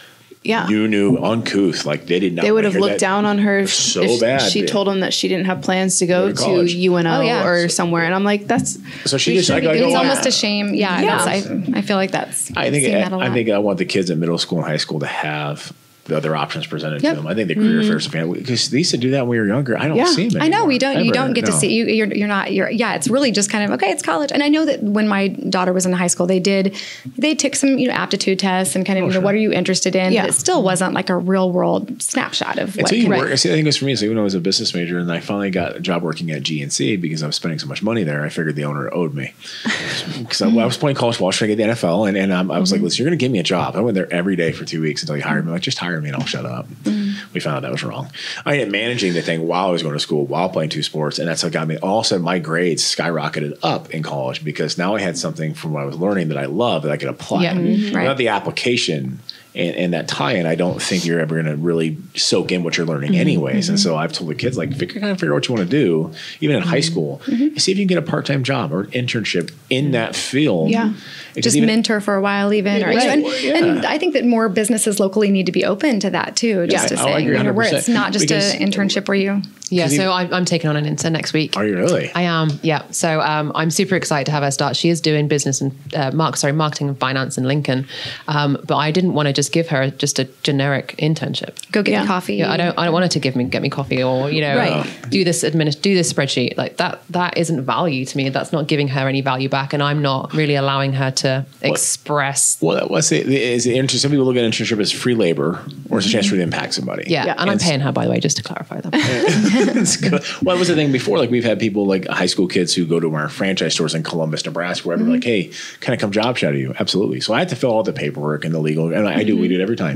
Yeah, you knew uncouth. Like they did not. They would have looked down on her so bad. She told them that she didn't have plans to go to UNO or somewhere, and I'm like, that's so she just. It's almost a shame. Yeah, I feel like that's. I think I want the kids in middle school and high school to have the other options presented to them. I think the career fairs, because they used to do that when we were younger. I don't see them anymore. I know we don't. You don't get to see. You're not. It's really just kind of okay. It's college, and I know that when my daughter was in high school, they took some aptitude tests and kind of what are you interested in. Yeah. But it still wasn't like a real world snapshot of. Until you work. See, I think it was for me. So even though I was a business major, and I finally got a job working at GNC because I was spending so much money there, I figured the owner owed me because I was playing college ball, trying to get the NFL, and I was like, listen, you're going to give me a job. I went there every day for 2 weeks until you hired me. Like just hire me and I'll shut up. We found out that was wrong. I ended up managing the thing while I was going to school, while playing two sports, and that's what got me. All of a sudden, my grades skyrocketed up in college because now I had something from what I was learning that I loved that I could apply. Yeah, Without the application and that tie-in, I don't think you're ever going to really soak in what you're learning anyways. And so I've told the kids, like, figure out what you want to do, even in high school, and see if you can get a part-time job or an internship in that field. Yeah. Just mentor for a while even. Yeah, and I think that more businesses locally need to be open to that too, just to say, where it's not just an internship where you... Yeah, so I'm taking on an intern next week. Are you really? I am, yeah. So I'm super excited to have her start. She is doing business and marketing and finance in Lincoln, but I didn't want to just give her just a generic internship. Go get me coffee. Yeah, I don't want her to get me coffee or do this spreadsheet like that. That isn't value to me. That's not giving her any value back, and I'm not really allowing her to express. Well, let's say some people look at internship as free labor or as a chance for you to impact somebody. Yeah, and I'm paying her, by the way, just to clarify that. Well, that was the thing before. Like we've had people like high school kids who go to our franchise stores in Columbus, Nebraska, wherever. Like, hey, can I come job shadow you? Absolutely. So I had to fill all the paperwork and the legal, and we do it every time.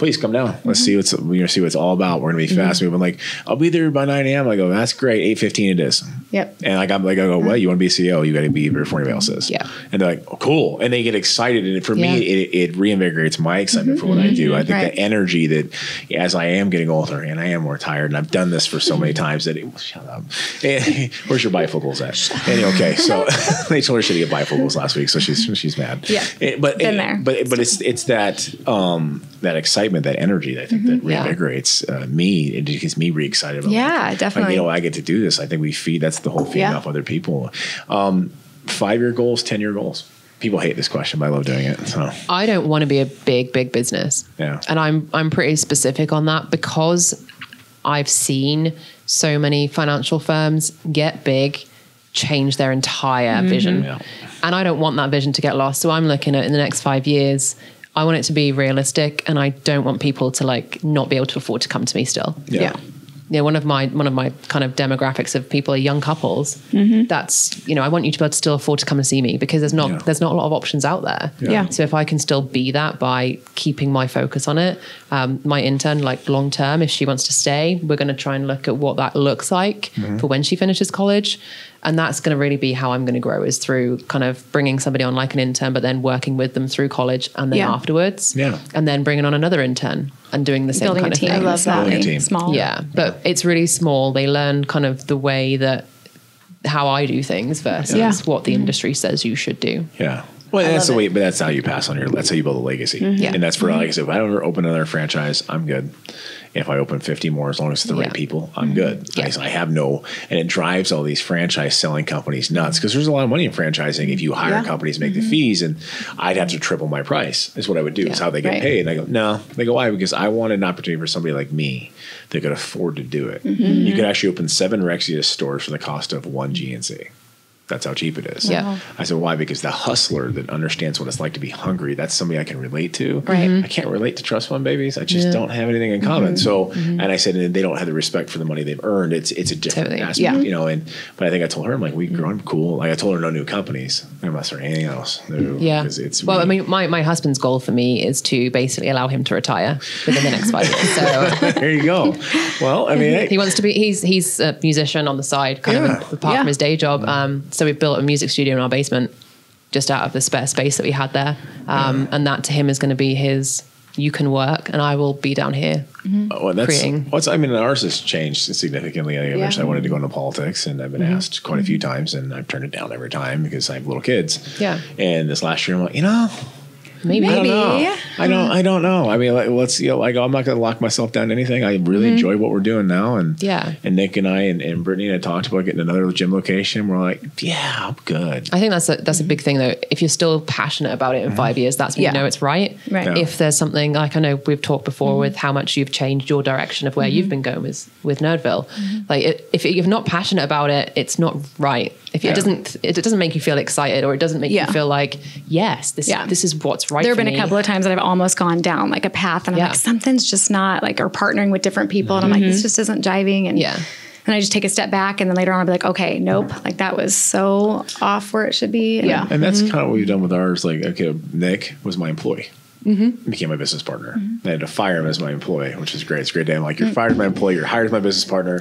Please come down. Let's see what it's all about. We're gonna be fast moving. Like I'll be there by 9 a.m. I go, that's great. 8:15 it is. Yep. And like I go, well, you want to be CEO? You got to be here before anybody else is. Yeah. And they're like, oh, cool. And they get excited, and for me, it reinvigorates my excitement for what I do. I think the energy that as I am getting older and I am more tired, and I've done this for so many times that shut up. Where's your bifocals at? And okay, so they told her she had to get bifocals last week, so she's mad. Yeah, it's that that excitement, that energy that I think that reinvigorates me. It gets me re-excited. About definitely. Like, I get to do this. I think that's the whole feeding off other people. 5-year goals, 10-year goals. People hate this question, but I love doing it. So I don't want to be a big business. Yeah, and I'm pretty specific on that because I've seen so many financial firms get big, change their entire vision. Yeah. And I don't want that vision to get lost. So I'm looking at in the next 5 years, I want it to be realistic, and I don't want people to like not be able to afford to come to me still. Yeah. You know, one of my kind of demographics of people are young couples. That's, I want you to be able to still afford to come and see me because there's not a lot of options out there. Yeah. So if I can still be that by keeping my focus on it, my intern, like long term, if she wants to stay, we're going to try and look at what that looks like for when she finishes college. And that's going to really be how I'm going to grow, is through kind of bringing somebody on like an intern, but then working with them through college and then afterwards. Yeah. And then bringing on another intern and doing the same kind of thing. I love that. Building a team. Small. Yeah. But it's really small. They learn kind of the way that how I do things versus what the industry says you should do. Yeah. Well, that's the way, but that's how you pass on that's how you build a legacy. Yeah. And that's for, like I said, if I ever open another franchise, I'm good. If I open 50 more, as long as it's the right people, I'm good. Yeah. I have no, and it drives all these franchise selling companies nuts because there's a lot of money in franchising. If you hire companies, make the fees, and I'd have to triple my price is what I would do. It's how they get paid. And I go, no. They go, why? Because I wanted an opportunity for somebody like me that could afford to do it. You could actually open 7 Rexius stores for the cost of one GNC. That's how cheap it is. Yeah. I said, why? Because the hustler that understands what it's like to be hungry, that's somebody I can relate to. Right. I can't relate to trust fund babies. I just don't have anything in common. So, and I said, and they don't have the respect for the money they've earned. It's a different aspect, you know, and, but I think I told her, I'm like, we've grown cool. Like I told her no new companies. I'm not starting anything else. No, it's well, really, I mean, my husband's goal for me is to basically allow him to retire within the next 5 years. So there you go. Well, I mean, he wants to be, he's a musician on the side, kind of apart from his day job. So we built a music studio in our basement just out of the spare space that we had there. And that to him is going to be his, you can work and I will be down here creating. What's, I mean, ours has changed significantly. I wish I wanted to go into politics and I've been asked quite a few times and I've turned it down every time because I have little kids. Yeah. And this last year I'm like, you know, maybe. I don't know. I mean, like, let's, you know, I go, I'm not going to lock myself down to anything. I really enjoy what we're doing now. And and Nick and I and Brittany and I talked about getting another gym location. We're like, yeah, I'm good. I think that's a big thing though. If you're still passionate about it in 5 years, that's when you know it's right. Right. Yeah. If there's something, like I know we've talked before with how much you've changed your direction of where you've been going with Nerdville. Like if you're not passionate about it, it's not right. If it doesn't make you feel excited or it doesn't make you feel like, yes, this is what's right. There have been a couple of times that I've almost gone down like a path and I'm like, something's just not like, or partnering with different people. And I'm like, this just isn't jiving. And then I just take a step back and then later on I'll be like, okay, nope. Like that was so off where it should be. And and that's kind of what we've done with ours. Like, okay, Nick was my employee. Became my business partner. I had to fire him as my employee, which is great. It's a great day. I'm like, you're fired as my employee. You're hired as my business partner.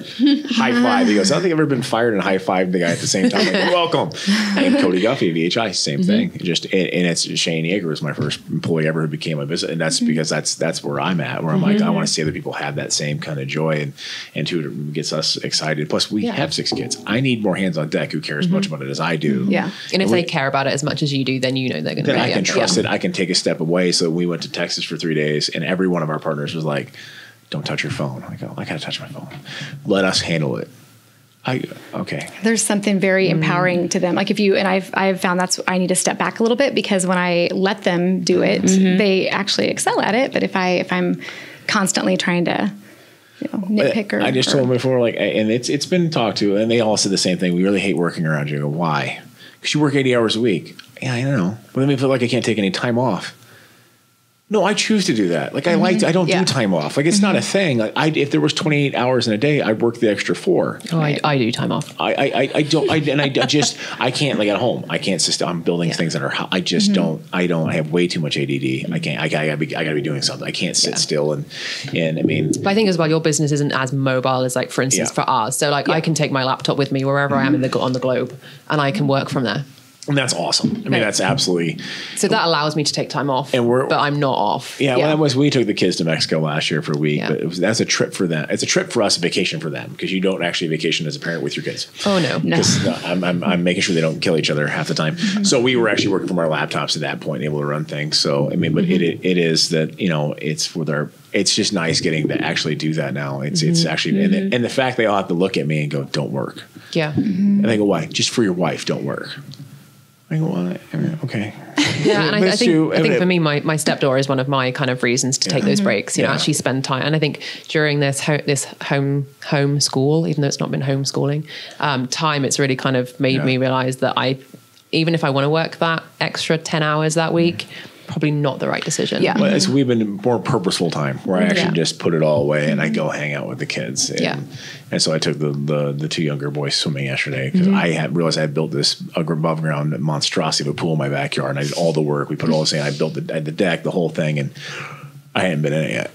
High five. He goes, I don't think I've ever been fired and high-fived the guy at the same time. I'm like, you're welcome. And Cody Guffey of VHI, same thing. Just and it's Shane Yeager was my first employee ever who became my business. And that's because that's where I'm at, where I'm like, I want to see other people have that same kind of joy and who gets us excited. Plus, we have 6 kids. I need more hands on deck who cares as much about it as I do. Yeah. And if they care about it as much as you do, then you know they're going to be. Then I can trust it. I can take a step away. So we went to Texas for 3 days and every one of our partners was like, don't touch your phone. I go, I gotta touch my phone. Let us handle it. Okay. There's something very empowering to them. Like if you, and I've found that's, I need to step back a little bit because when I let them do it, they actually excel at it. But if I'm constantly trying to, you know, nitpick or, I just told them before, like, and it's been talked to and they all said the same thing. We really hate working around you. I go, why? Because you work 80 hours a week. Yeah, I know. But then we feel like I can't take any time off. No, I choose to do that. Like I don't do time off. Like it's not a thing. Like if there was 28 hours in a day, I'd work the extra 4. Oh, right. I do time off. I can't, like at home, I can't sustain, I'm building things that are, I just I have way too much ADD. I gotta be doing something. I can't sit still. And I mean, but I think as well, your business isn't as mobile as like, for instance, for ours. So like I can take my laptop with me wherever I am on the globe and I can work from there. And that's awesome. I mean, that's absolutely. So that allows me to take time off, but I'm not off. Yeah, well, we took the kids to Mexico last year for a week, but that's a trip for them. It's a trip for us, a vacation for them, because you don't actually vacation as a parent with your kids. Oh, no. Because I'm making sure they don't kill each other half the time. So we were actually working from our laptops at that point, able to run things. So, I mean, but it is that, you know, it's with our. It's just nice getting to actually do that now. It's actually, and the fact they all have to look at me and go, don't work. Yeah. And they go, why? Just for your wife, don't work. I go, well, I mean, okay. Yeah, and I think for me, my stepdaughter is one of my kind of reasons to take those breaks, you know, actually spend time. And I think during this home school, even though it's not been homeschooling, time, it's really kind of made me realize that even if I want to work that extra 10 hours that week, probably not the right decision. Yeah. Well, so we've been more purposeful time where I actually just put it all away and I go hang out with the kids. And, and so I took the 2 younger boys swimming yesterday because I had realized I had built this above ground monstrosity of a pool in my backyard and I did all the work. We put all this in. I built the deck, the whole thing, and I hadn't been in it yet.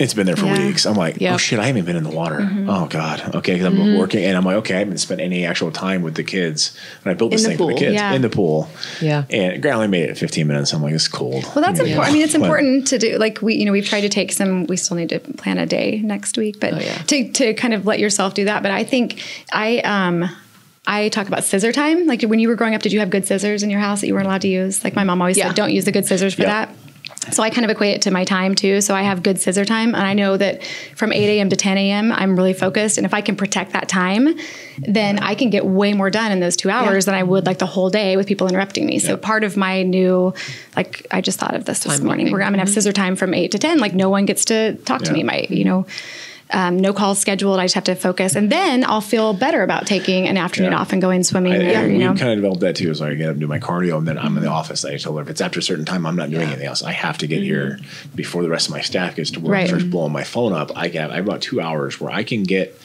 It's been there for weeks. I'm like, oh shit, I haven't been in the water. Oh God. Okay. Cause I've been working and I'm like, okay, I haven't spent any actual time with the kids. And I built this thing for the kids in the pool. Yeah. And I only made it 15 minutes. I'm like, it's cold. Well, that's important. I mean, it's important to do. Like we've tried to take some, we still need to plan a day next week, but to kind of let yourself do that. But I think I talk about scissor time. Like when you were growing up, did you have good scissors in your house that you weren't allowed to use? Like my mom always said, don't use the good scissors for that. So I kind of equate it to my time too. So I have good scissor time. And I know that from 8 a.m. to 10 a.m., I'm really focused. And if I can protect that time, then I can get way more done in those 2 hours than I would like the whole day with people interrupting me. So part of my new, like, I just thought of this morning. I'm going to have scissor time from 8 to 10. Like no one gets to talk to me. My, you know, No calls scheduled. I just have to focus, and then I'll feel better about taking an afternoon off and going swimming. We kind of developed that too. So I get up and do my cardio, and then I'm in the office. I tell her if it's after a certain time, I'm not doing anything else. I have to get here before the rest of my staff gets to work. Right. Starts blowing my phone up. I have about 2 hours where I can get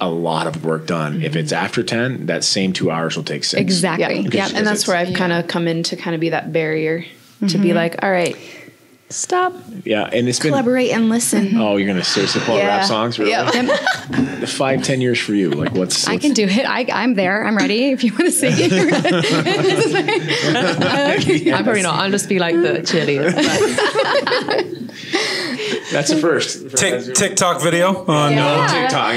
a lot of work done. If it's after 10, that same 2 hours will take 6. Exactly. Yeah. And that's where I've kind of come in to kind of be that barrier to be like, all right, stop. Yeah. And it's collaborate and listen. Oh, you're going to say support rap songs? Really? Yep. 5-10 years for you. Like what's I can do it. I'm there. I'm ready. If you want to sing. I'm probably not. I'll just be like the cheerleader. That's the first. TikTok video on TikTok.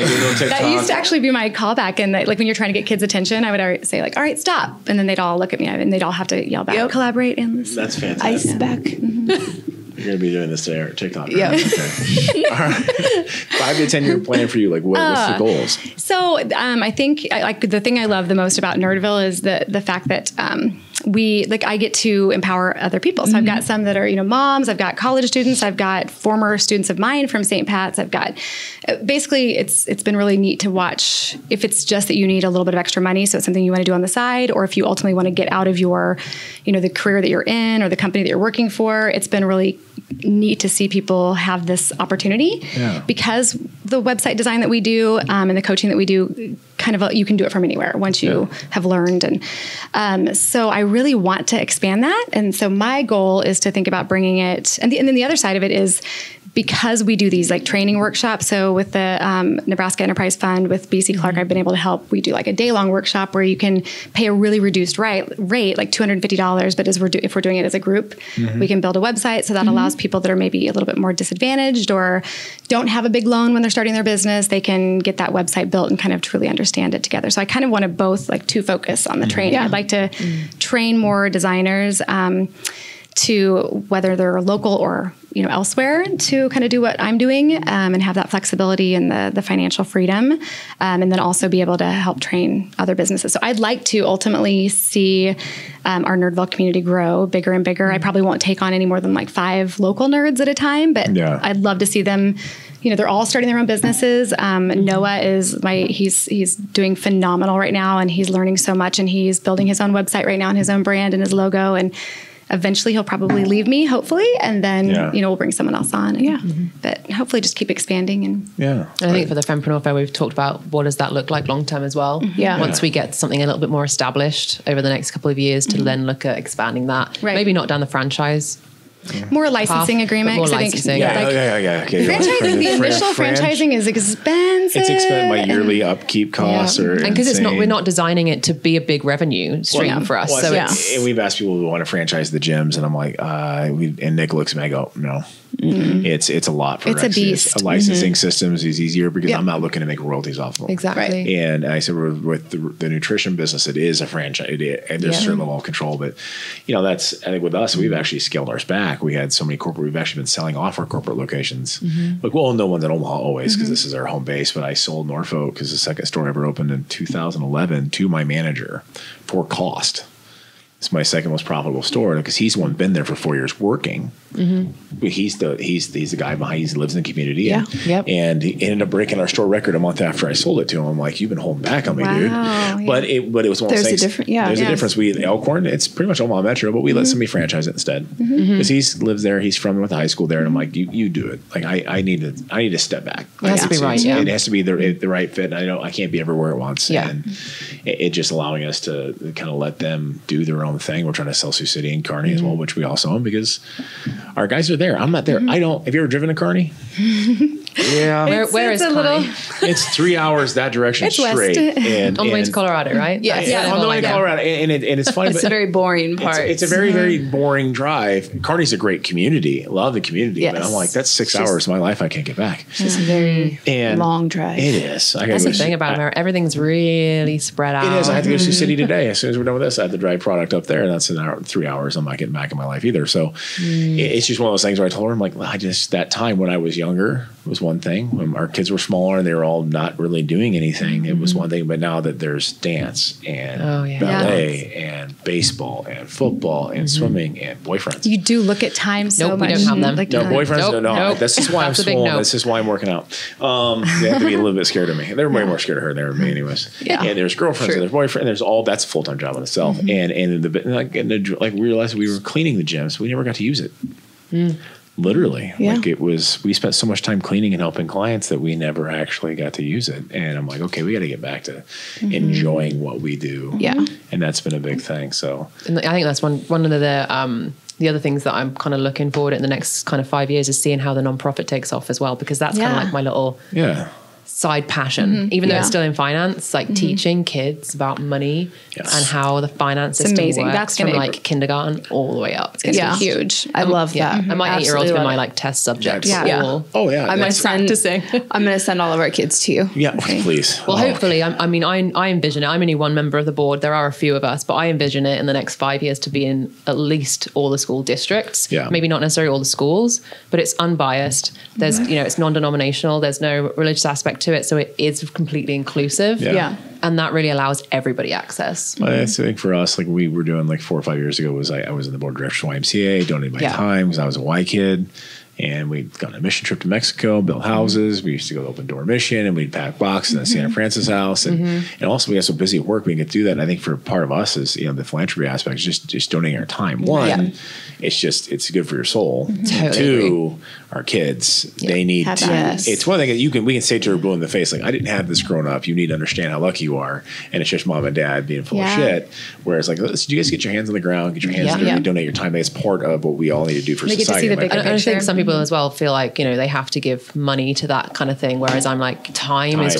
That used to actually be my callback. And like when you're trying to get kids' attention, I would always say like, all right, stop. And then they'd all look at me and they'd all have to yell back, collaborate and listen. That's fantastic. Ice back. You're going to be doing this today or TikTok. Yeah. Right? Okay. All right. 5 to 10 year plan for you. Like what's the goals? So I think like the thing I love the most about Nerdville is the fact that I get to empower other people. So I've got some that are, moms, I've got college students, I've got former students of mine from St. Pat's. I've got, basically it's been really neat to watch if it's just that you need a little bit of extra money. So it's something you want to do on the side, or if you ultimately want to get out of your, the career that you're in or the company that you're working for. It's been really neat to see people have this opportunity because the website design that we do and the coaching that we do, you can do it from anywhere once you have learned. And so I really want to expand that. And so my goal is to think about bringing it. And then the other side of it is because we do these like training workshops. So with the Nebraska Enterprise Fund with BC Clark, I've been able to help. We do like a day-long workshop where you can pay a really reduced rate, like $250. But if we're doing it as a group, we can build a website. So that allows people that are maybe a little bit more disadvantaged or don't have a big loan when they're starting their business. They can get that website built and kind of truly understand it together. So I kind of want to both like to focus on the training. Yeah. I'd like to train more designers to whether they're local or elsewhere to kind of do what I'm doing and have that flexibility and the financial freedom, and then also be able to help train other businesses. So I'd like to ultimately see our Nerdville community grow bigger and bigger. I probably won't take on any more than like 5 local nerds at a time, but I'd love to see them. They're all starting their own businesses. Noah is he's doing phenomenal right now, and he's learning so much, and he's building his own website right now and his own brand and his logo, and eventually he'll probably leave me, hopefully. And then, we'll bring someone else on. And, but hopefully just keep expanding. And I think for the Fempreneur Fair, we've talked about what does that look like long-term as well. Once we get something a little bit more established over the next couple of years to then look at expanding that. Right. Maybe not down the franchise. More licensing agreement. More licensing. The initial franchising is expensive. It's expensive. My yearly upkeep costs are insane. And because we're not designing it to be a big revenue stream for us. And we've asked people who want to franchise the gyms, and I'm like, and Nick looks at me, I go, no. It's a lot for Rexius. A beast. A licensing systems is easier because I'm not looking to make royalties off of them. Exactly. Right. And I said with the nutrition business, it is a franchise, and there's a certain level of control. But that's I think with us, we've actually scaled ours back. We had so many we've actually been selling off our corporate locations. Like we'll own the ones in Omaha always because this is our home base. But I sold Norfolk because the second store I ever opened in 2011 to my manager for cost. It's my second most profitable store because he's the one been there for 4 years working. He's the guy behind. He lives in the community. And he ended up breaking our store record a month after I sold it to him. I'm like, you've been holding back on me, dude. But it was one of those things. There's a difference. We Elkhorn, it's pretty much Omaha Metro, but we let somebody franchise it instead because he lives there. He's from with high school there, and I'm like, you do it. Like I need to step back. It has to be right. It has to be the right fit. And I can't be everywhere at once. And it just allowing us to kind of let them do their own thing. We're trying to sell Sioux City and Kearney as well, which we also own because our guys are there. I'm not there. Have you ever driven to Kearney? Where is Kearney? It's 3 hours that direction straight. And on the way to Colorado, right? Yeah. On the way to Colorado. And it's funny. It's a very boring part. It's a very, very boring drive. Kearney's a great community. I love the community. Yes. But I'm like, that's 6 hours of my life I can't get back. It's a very long drive. It is. That's the thing about America. Everything's really spread out. It is. I have to go to Sioux City today. As soon as we're done with this, I have to drive product up there. And that's an hour, 3 hours. I'm not getting back in my life either. So it's just one of those things where I told her, I'm like, that time when I was younger, was one thing. When our kids were smaller and they were all not really doing anything, it was one thing. But now that there's dance and ballet and baseball and football and swimming and boyfriends. You do look at time so much. We don't have them. Like, no, boyfriends don't know. Nope. That's just why I'm swollen. That's just why I'm working out. They have to be a little bit scared of me. They're way more scared of her than me anyways. Yeah. And there's girlfriends and there's boyfriends. And there's all, that's a full-time job in itself. And we realized we were cleaning the gym, so we never got to use it. Literally. Yeah. Like it was, we spent so much time cleaning and helping clients that we never actually got to use it. And I'm like, okay, we got to get back to enjoying what we do. Yeah. And that's been a big thing. So and I think that's one of the other things that I'm kind of looking forward to in the next kind of 5 years is seeing how the nonprofit takes off as well, because that's kind of like my little side passion, even though it's still in finance, like teaching kids about money and how the finance system works. That's from like kindergarten all the way up. It's gonna be huge. I love that. And my 8-year-old's been my like test subject. I'm gonna send all of our kids to you. Yeah, okay. Please. Well, hopefully, I envision it. I'm only one member of the board. There are a few of us, but I envision it in the next 5 years to be in at least all the school districts. Yeah. Maybe not necessarily all the schools, but it's unbiased. There's, you know, it's non-denominational. There's no religious aspect to it, so it is completely inclusive, and that really allows everybody access. I think for us, like we were doing like 4 or 5 years ago, was I was in the board of directors of YMCA, donated my time because I was a Y kid, and we'd gone on a mission trip to Mexico, built houses. We used to go to Open Door Mission, and we'd pack boxes at Santa Francis House, and also we got so busy at work we could do that. And I think for part of us is, you know, the philanthropy aspect is just donating our time. One, it's just it's good for your soul. Totally. Two, our kids they need to, it's one thing that we can say to her blue in the face, like, I didn't have this growing up. You need to understand how lucky you are, and it's just mom and dad being full of shit. Whereas like, do you guys get your hands on the ground, get your hands dirty, donate your time? That's part of what we all need to do for society. Get to see the big picture. I think some people as well feel like, you know, they have to give money to that kind of thing, whereas I'm like, time is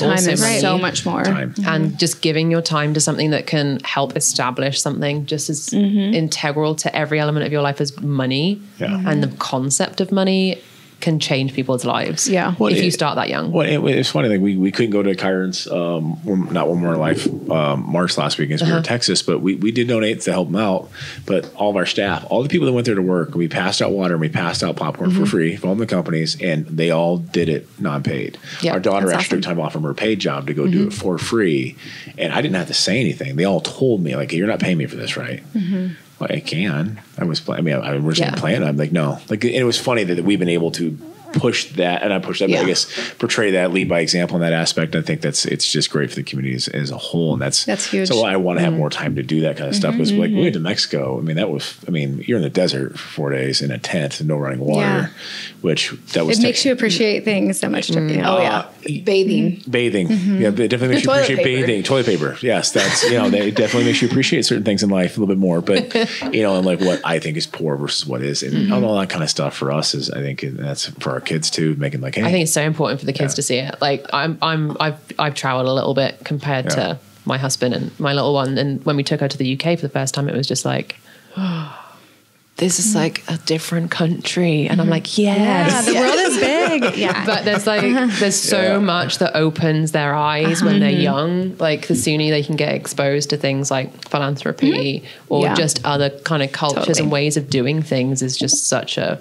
so much more. And just giving your time to something that can help establish something just as integral to every element of your life as money and the concept of money can change people's lives. Yeah. Well, if you start that young. Well, it's funny. Like we couldn't go to Kyron's, not one more life, March last week as we were in Texas, but we did donate to help them out. But all of our staff, all the people that went there to work, we passed out water and we passed out popcorn for free from all the companies, and they all did it non-paid. Yep. Our daughter actually took time off from her paid job to go do it for free. And I didn't have to say anything. They all told me, like, you're not paying me for this, right? Well, I can. I originally planned. I'm like, no. Like, and it was funny that we've been able to push that, and I push that, but I guess portray that, lead by example in that aspect. I think it's just great for the community as a whole, and that's huge. So I want to have more time to do that kind of stuff. Because like we went to Mexico, you're in the desert for 4 days in a tent and no running water, which that was. It makes you appreciate things so much. Bathing. Yeah, it definitely makes you appreciate bathing. Toilet paper. Yes, that's it definitely makes you appreciate certain things in life a little bit more. But and like what I think is poor versus what is, and all that kind of stuff for us is, I think, and that's for our kids too, making like, hey. I think it's so important for the kids to see it. Like I've traveled a little bit compared to my husband and my little one, and when we took her to the UK for the first time, it was just like, oh, this is like a different country, and I'm like, the world is big. But there's so much that opens their eyes when they're young. Like the sooner they can get exposed to things like philanthropy or just other kind of cultures and ways of doing things is just such a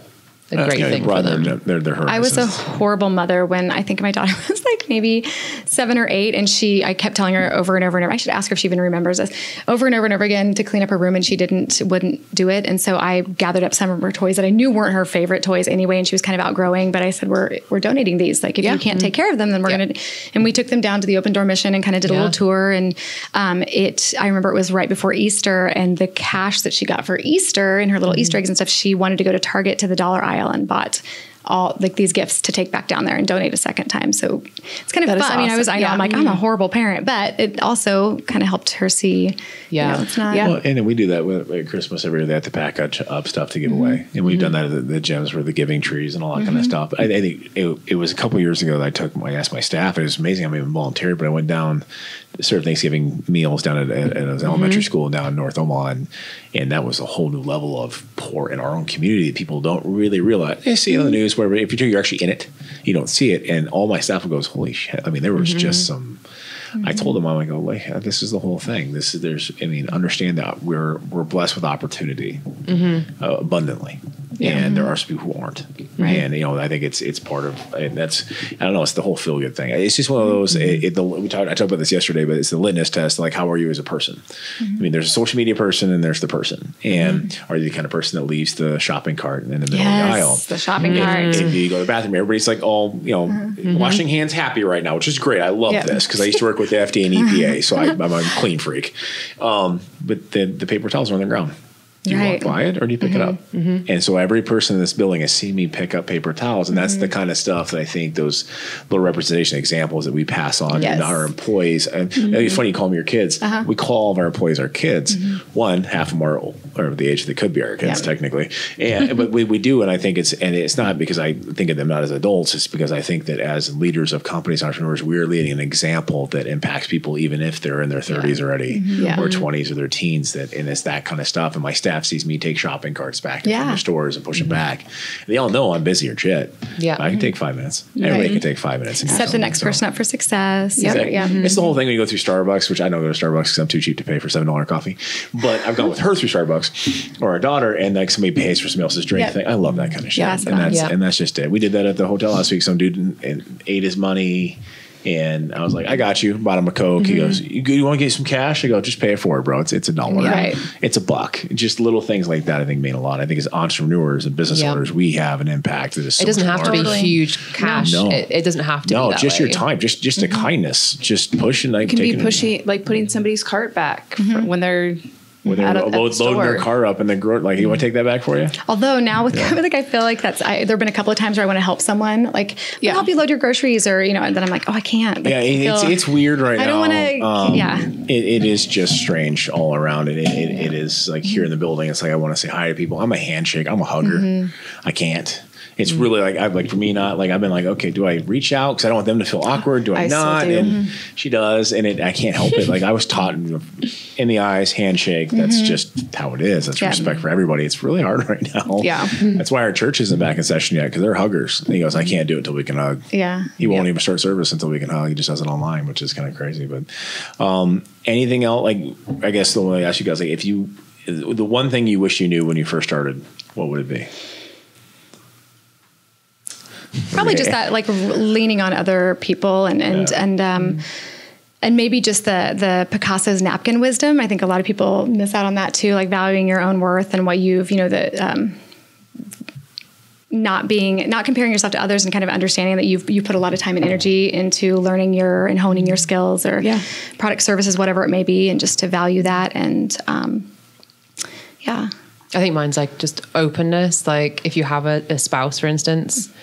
great thing for them. They're I was a horrible mother when I think my daughter was like maybe 7 or 8, and I kept telling her over and over and over. I should ask her if she even remembers this. Over and over again to clean up her room, and she wouldn't do it. And so I gathered up some of her toys that I knew weren't her favorite toys anyway, and she was kind of outgrowing. But I said, we're donating these. Like if you can't take care of them, then we're gonna. And we took them down to the Open Door Mission and kind of did a little tour. And I remember it was right before Easter, and the cash that she got for Easter and her little Easter eggs and stuff, she wanted to go to Target to the dollar aisle and bought all like these gifts to take back down there and donate a second time. So it's kind of fun. Awesome. I mean, I'm like, I'm a horrible parent, but it also kind of helped her see. Yeah. It's not. Yeah. Well, and then we do that at Christmas every year. They have to pack up stuff to give away. And we've done that at the gyms where the giving trees and all that kind of stuff. I think it was a couple of years ago that I asked my staff. It was amazing. I mean, volunteered, but I went down, served Thanksgiving meals down at an elementary school down in North Omaha. And that was a whole new level of pour in our own community that people don't really realize. They see it on the news, where if you're actually in it, you don't see it. And all my staff goes, holy shit. I mean, there was just some I told them, I'm like, oh, wait, this is the whole thing. This is, there's, I mean, understand that we're blessed with opportunity abundantly. Yeah. And there are some people who aren't. Right. And, you know, I think it's part of, and that's, I don't know, it's the whole feel good thing. It's just one of those, I talked about this yesterday, but it's the litmus test. Like, how are you as a person? I mean, there's a social media person and there's the person. And are you the kind of person that leaves the shopping cart in the middle of the aisle? The shopping cart. If you go to the bathroom, everybody's like, oh, you know, washing hands happy right now, which is great. I love this because I used to work with the FDA and EPA, so I'm a clean freak. But the paper towels are on the ground. Do you walk by it or do you pick it up? And so every person in this building has seen me pick up paper towels. And that's the kind of stuff that I think those little representation examples that we pass on to our employees. And it's funny you call them your kids. We call all of our employees our kids. One, half of them are the age they could be our kids technically. And but we do, and I think it's not because I think of them not as adults. It's because I think that as leaders of companies, entrepreneurs, we're leading an example that impacts people even if they're in their 30s already or 20s or their teens. That, and it's that kind of stuff. And my staff sees me take shopping carts back to the stores and push them back. They all know I'm busy or shit. Yeah, I can take 5 minutes. Everybody can take 5 minutes. And set the next person up for success. Exactly. It's the whole thing when you go through Starbucks, which I don't go to Starbucks because I'm too cheap to pay for $7 coffee. But I've gone with her through Starbucks or our daughter, and like somebody pays for somebody else's drink. I love that kind of shit. And that's just it. We did that at the hotel last week. Some dude and ate his money. And I was like, I got you. Bought him a Coke. He goes, you want to get some cash? I go, just pay it forward, bro. It's $1. Right. It's $1. Just little things like that I think mean a lot. I think as entrepreneurs and business owners, we have an impact. That is so it doesn't have to be huge cash. No. It doesn't have to be that just your time. Just the kindness. Just pushing. Like, it can be pushing, like putting somebody's cart back when they're... When they're loading their car up and then like, you want to take that back for you? Although now with COVID, like, I feel like that's, there have been a couple of times where I want to help someone, like, I'll help you load your groceries or, you know, and then I'm like, oh, I can't. Like, it's weird right now. I don't want to, It is just strange all around. It is like here in the building, it's like, I want to say hi to people. I'm a handshake. I'm a hugger. I can't. It's really like, for me not, like I've been like, okay, do I reach out? Because I don't want them to feel awkward. Do I not? Still do. And she does. And I can't help it. Like I was taught in the eyes, handshake. That's just how it is. That's respect for everybody. It's really hard right now. That's why our church isn't back in session yet because they're huggers. And he goes, I can't do it until we can hug. He won't even start service until we can hug. He just does it online, which is kind of crazy. But anything else? Like, I guess the way I ask you guys, like if you, the one thing you wish you knew when you first started, what would it be? Probably just that, like leaning on other people and maybe just the Picasso's napkin wisdom. I think a lot of people miss out on that too, like valuing your own worth and what you've, you know, not comparing yourself to others and kind of understanding that you put a lot of time and energy into learning and honing your skills or product services, whatever it may be, and just to value that. And, I think mine's like just openness. Like if you have a spouse, for instance,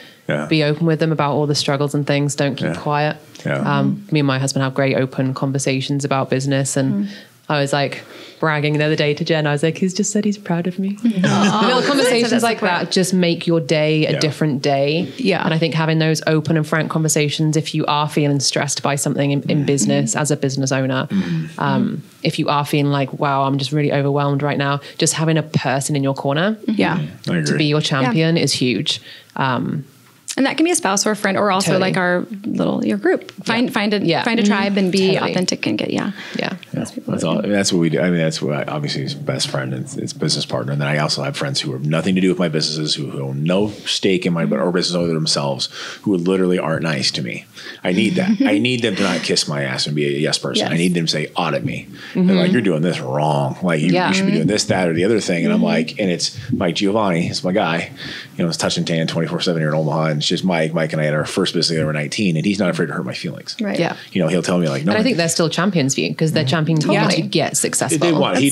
be open with them about all the struggles and things. Don't keep quiet. Me and my husband have great open conversations about business. And I was like bragging the other day to Jen. I was like, he's just said he's proud of me. Little conversations like that just make your day a different day. And I think having those open and frank conversations, if you are feeling stressed by something in business as a business owner, if you are feeling like, wow, I'm just really overwhelmed right now, just having a person in your corner to be your champion is huge. And that can be a spouse or a friend, or also like your group. Find a tribe and be authentic and get That's what we do. I mean, that's what obviously is best friend and it's business partner. And then I also have friends who have nothing to do with my businesses, who have no stake in my or business owner themselves, who literally aren't nice to me. I need that. I need them to not kiss my ass and be a yes person. Yes. I need them to say audit me. They're like, you're doing this wrong. Like you should be doing this, that, or the other thing. And I'm like, and it's Mike Giovanni, it's my guy. You know, it's touch and tan 24/7 here in Omaha. And it's just Mike and I had our first business together. We're 19, and he's not afraid to hurt my feelings. Right. Yeah. You know, he'll tell me like, no. And I think they're still champions for you because they're champions because you get successful. He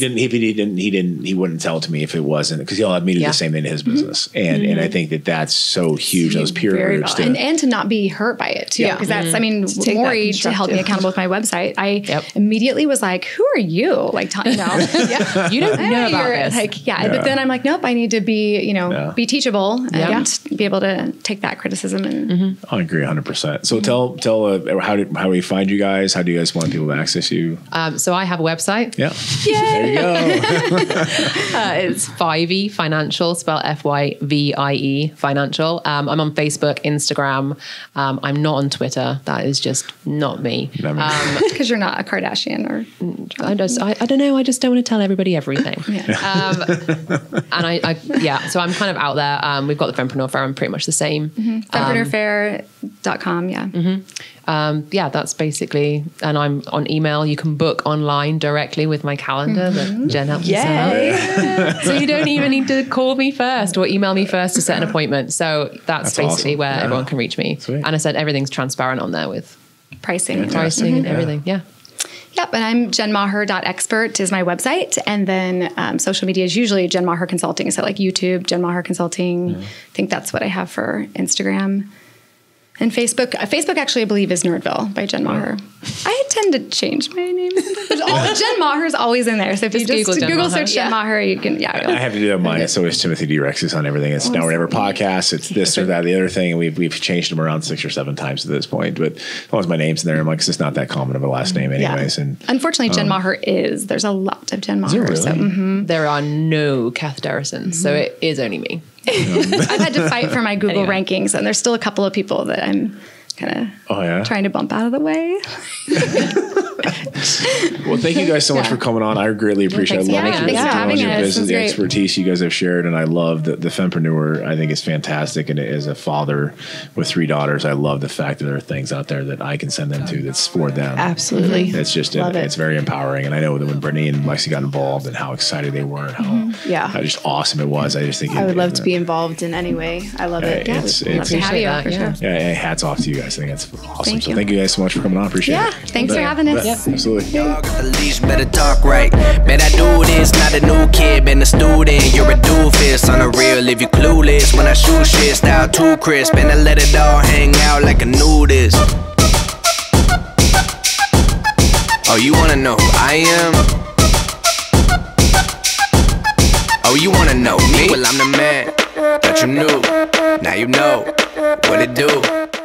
wouldn't tell it to me if it wasn't, because he'll have me do the same thing in his business. And I think that's so huge. Those peer groups. And to not be hurt by it too. Because that's, I mean, Lori to held me accountable with my website. I immediately was like, who are you? Like, you don't know about this. Like, but then I'm like, nope, I need to be, you know, be teachable and be able to take that criticism. And I agree 100%. So tell how do we find you guys? How do you guys want people to access you? So I have a website. Yeah. Yay! There you go. It's 5e Financial, spelled F-Y-V-I-E, Financial. I'm on Facebook, Instagram. I'm not on Twitter. That is just not me. Because you're not a Kardashian or... I don't know. I just don't want to tell everybody everything. Yeah. And I yeah, so I'm kind of out there. We've got the Fempreneur Fair. I'm pretty much the same. Mm-hmm. Fempreneurfair.com, yeah. Mm-hmm. Yeah, that's basically, and I'm on email. You can book online directly with my calendar that Jen helps me set up. So you don't even need to call me first or email me first to set an appointment. So that's basically awesome. Where everyone can reach me. Sweet. And I said everything's transparent on there with pricing and everything. Yeah. Yep, and I'm jenmaher.expert is my website. And then social media is usually Jen Maher Consulting. So like YouTube, Jen Maher Consulting. Yeah. I think that's what I have for Instagram. And Facebook, actually I believe is Nerdville by Jen Maher. I tend to change my name. Jen Maher is always in there. So if you just Google search Jen Maher, you can, I have to do that on mine. It's always Timothy D. Rexius on everything. It's Now or Never podcast. It's this or that, the other thing. And we've changed them around 6 or 7 times at this point. But as long as my name's in there, I'm like, it's not that common of a last name anyways. Yeah. And unfortunately, Jen Maher is. There's a lot of Jen Maher. Really? So, there are no Kath Derisson. So it is only me. I've had to fight for my Google rankings, and there's still a couple of people that I'm kind of trying to bump out of the way. Well, thank you guys so much for coming on. I greatly appreciate it. I love your technology business, the expertise you guys have shared, and I love the Fempreneur. I think it's fantastic, and as a father with 3 daughters, I love the fact that there are things out there that I can send them to that's for them. Absolutely. It's just, it's very empowering, and I know that when Brittany and Lexi got involved and how excited they were and how just awesome it was. I just think I would love to be involved in any way. I love it. It's to have you, for sure. Yeah, hats off to you guys. I think that's awesome. Thank you guys so much for coming on. Appreciate it. Yeah, thanks for having us. Yep. Absolutely. Y'all got the leash, better talk right. Man, I do this, not a new kid, been a student. You're a doofus, on the real, if you clueless. When I shoot shit, style too crisp, and I let it all hang out like I knew this. Oh, you wanna know who I am? Oh, you wanna know me? Well, I'm the man that you knew. Now you know what it do.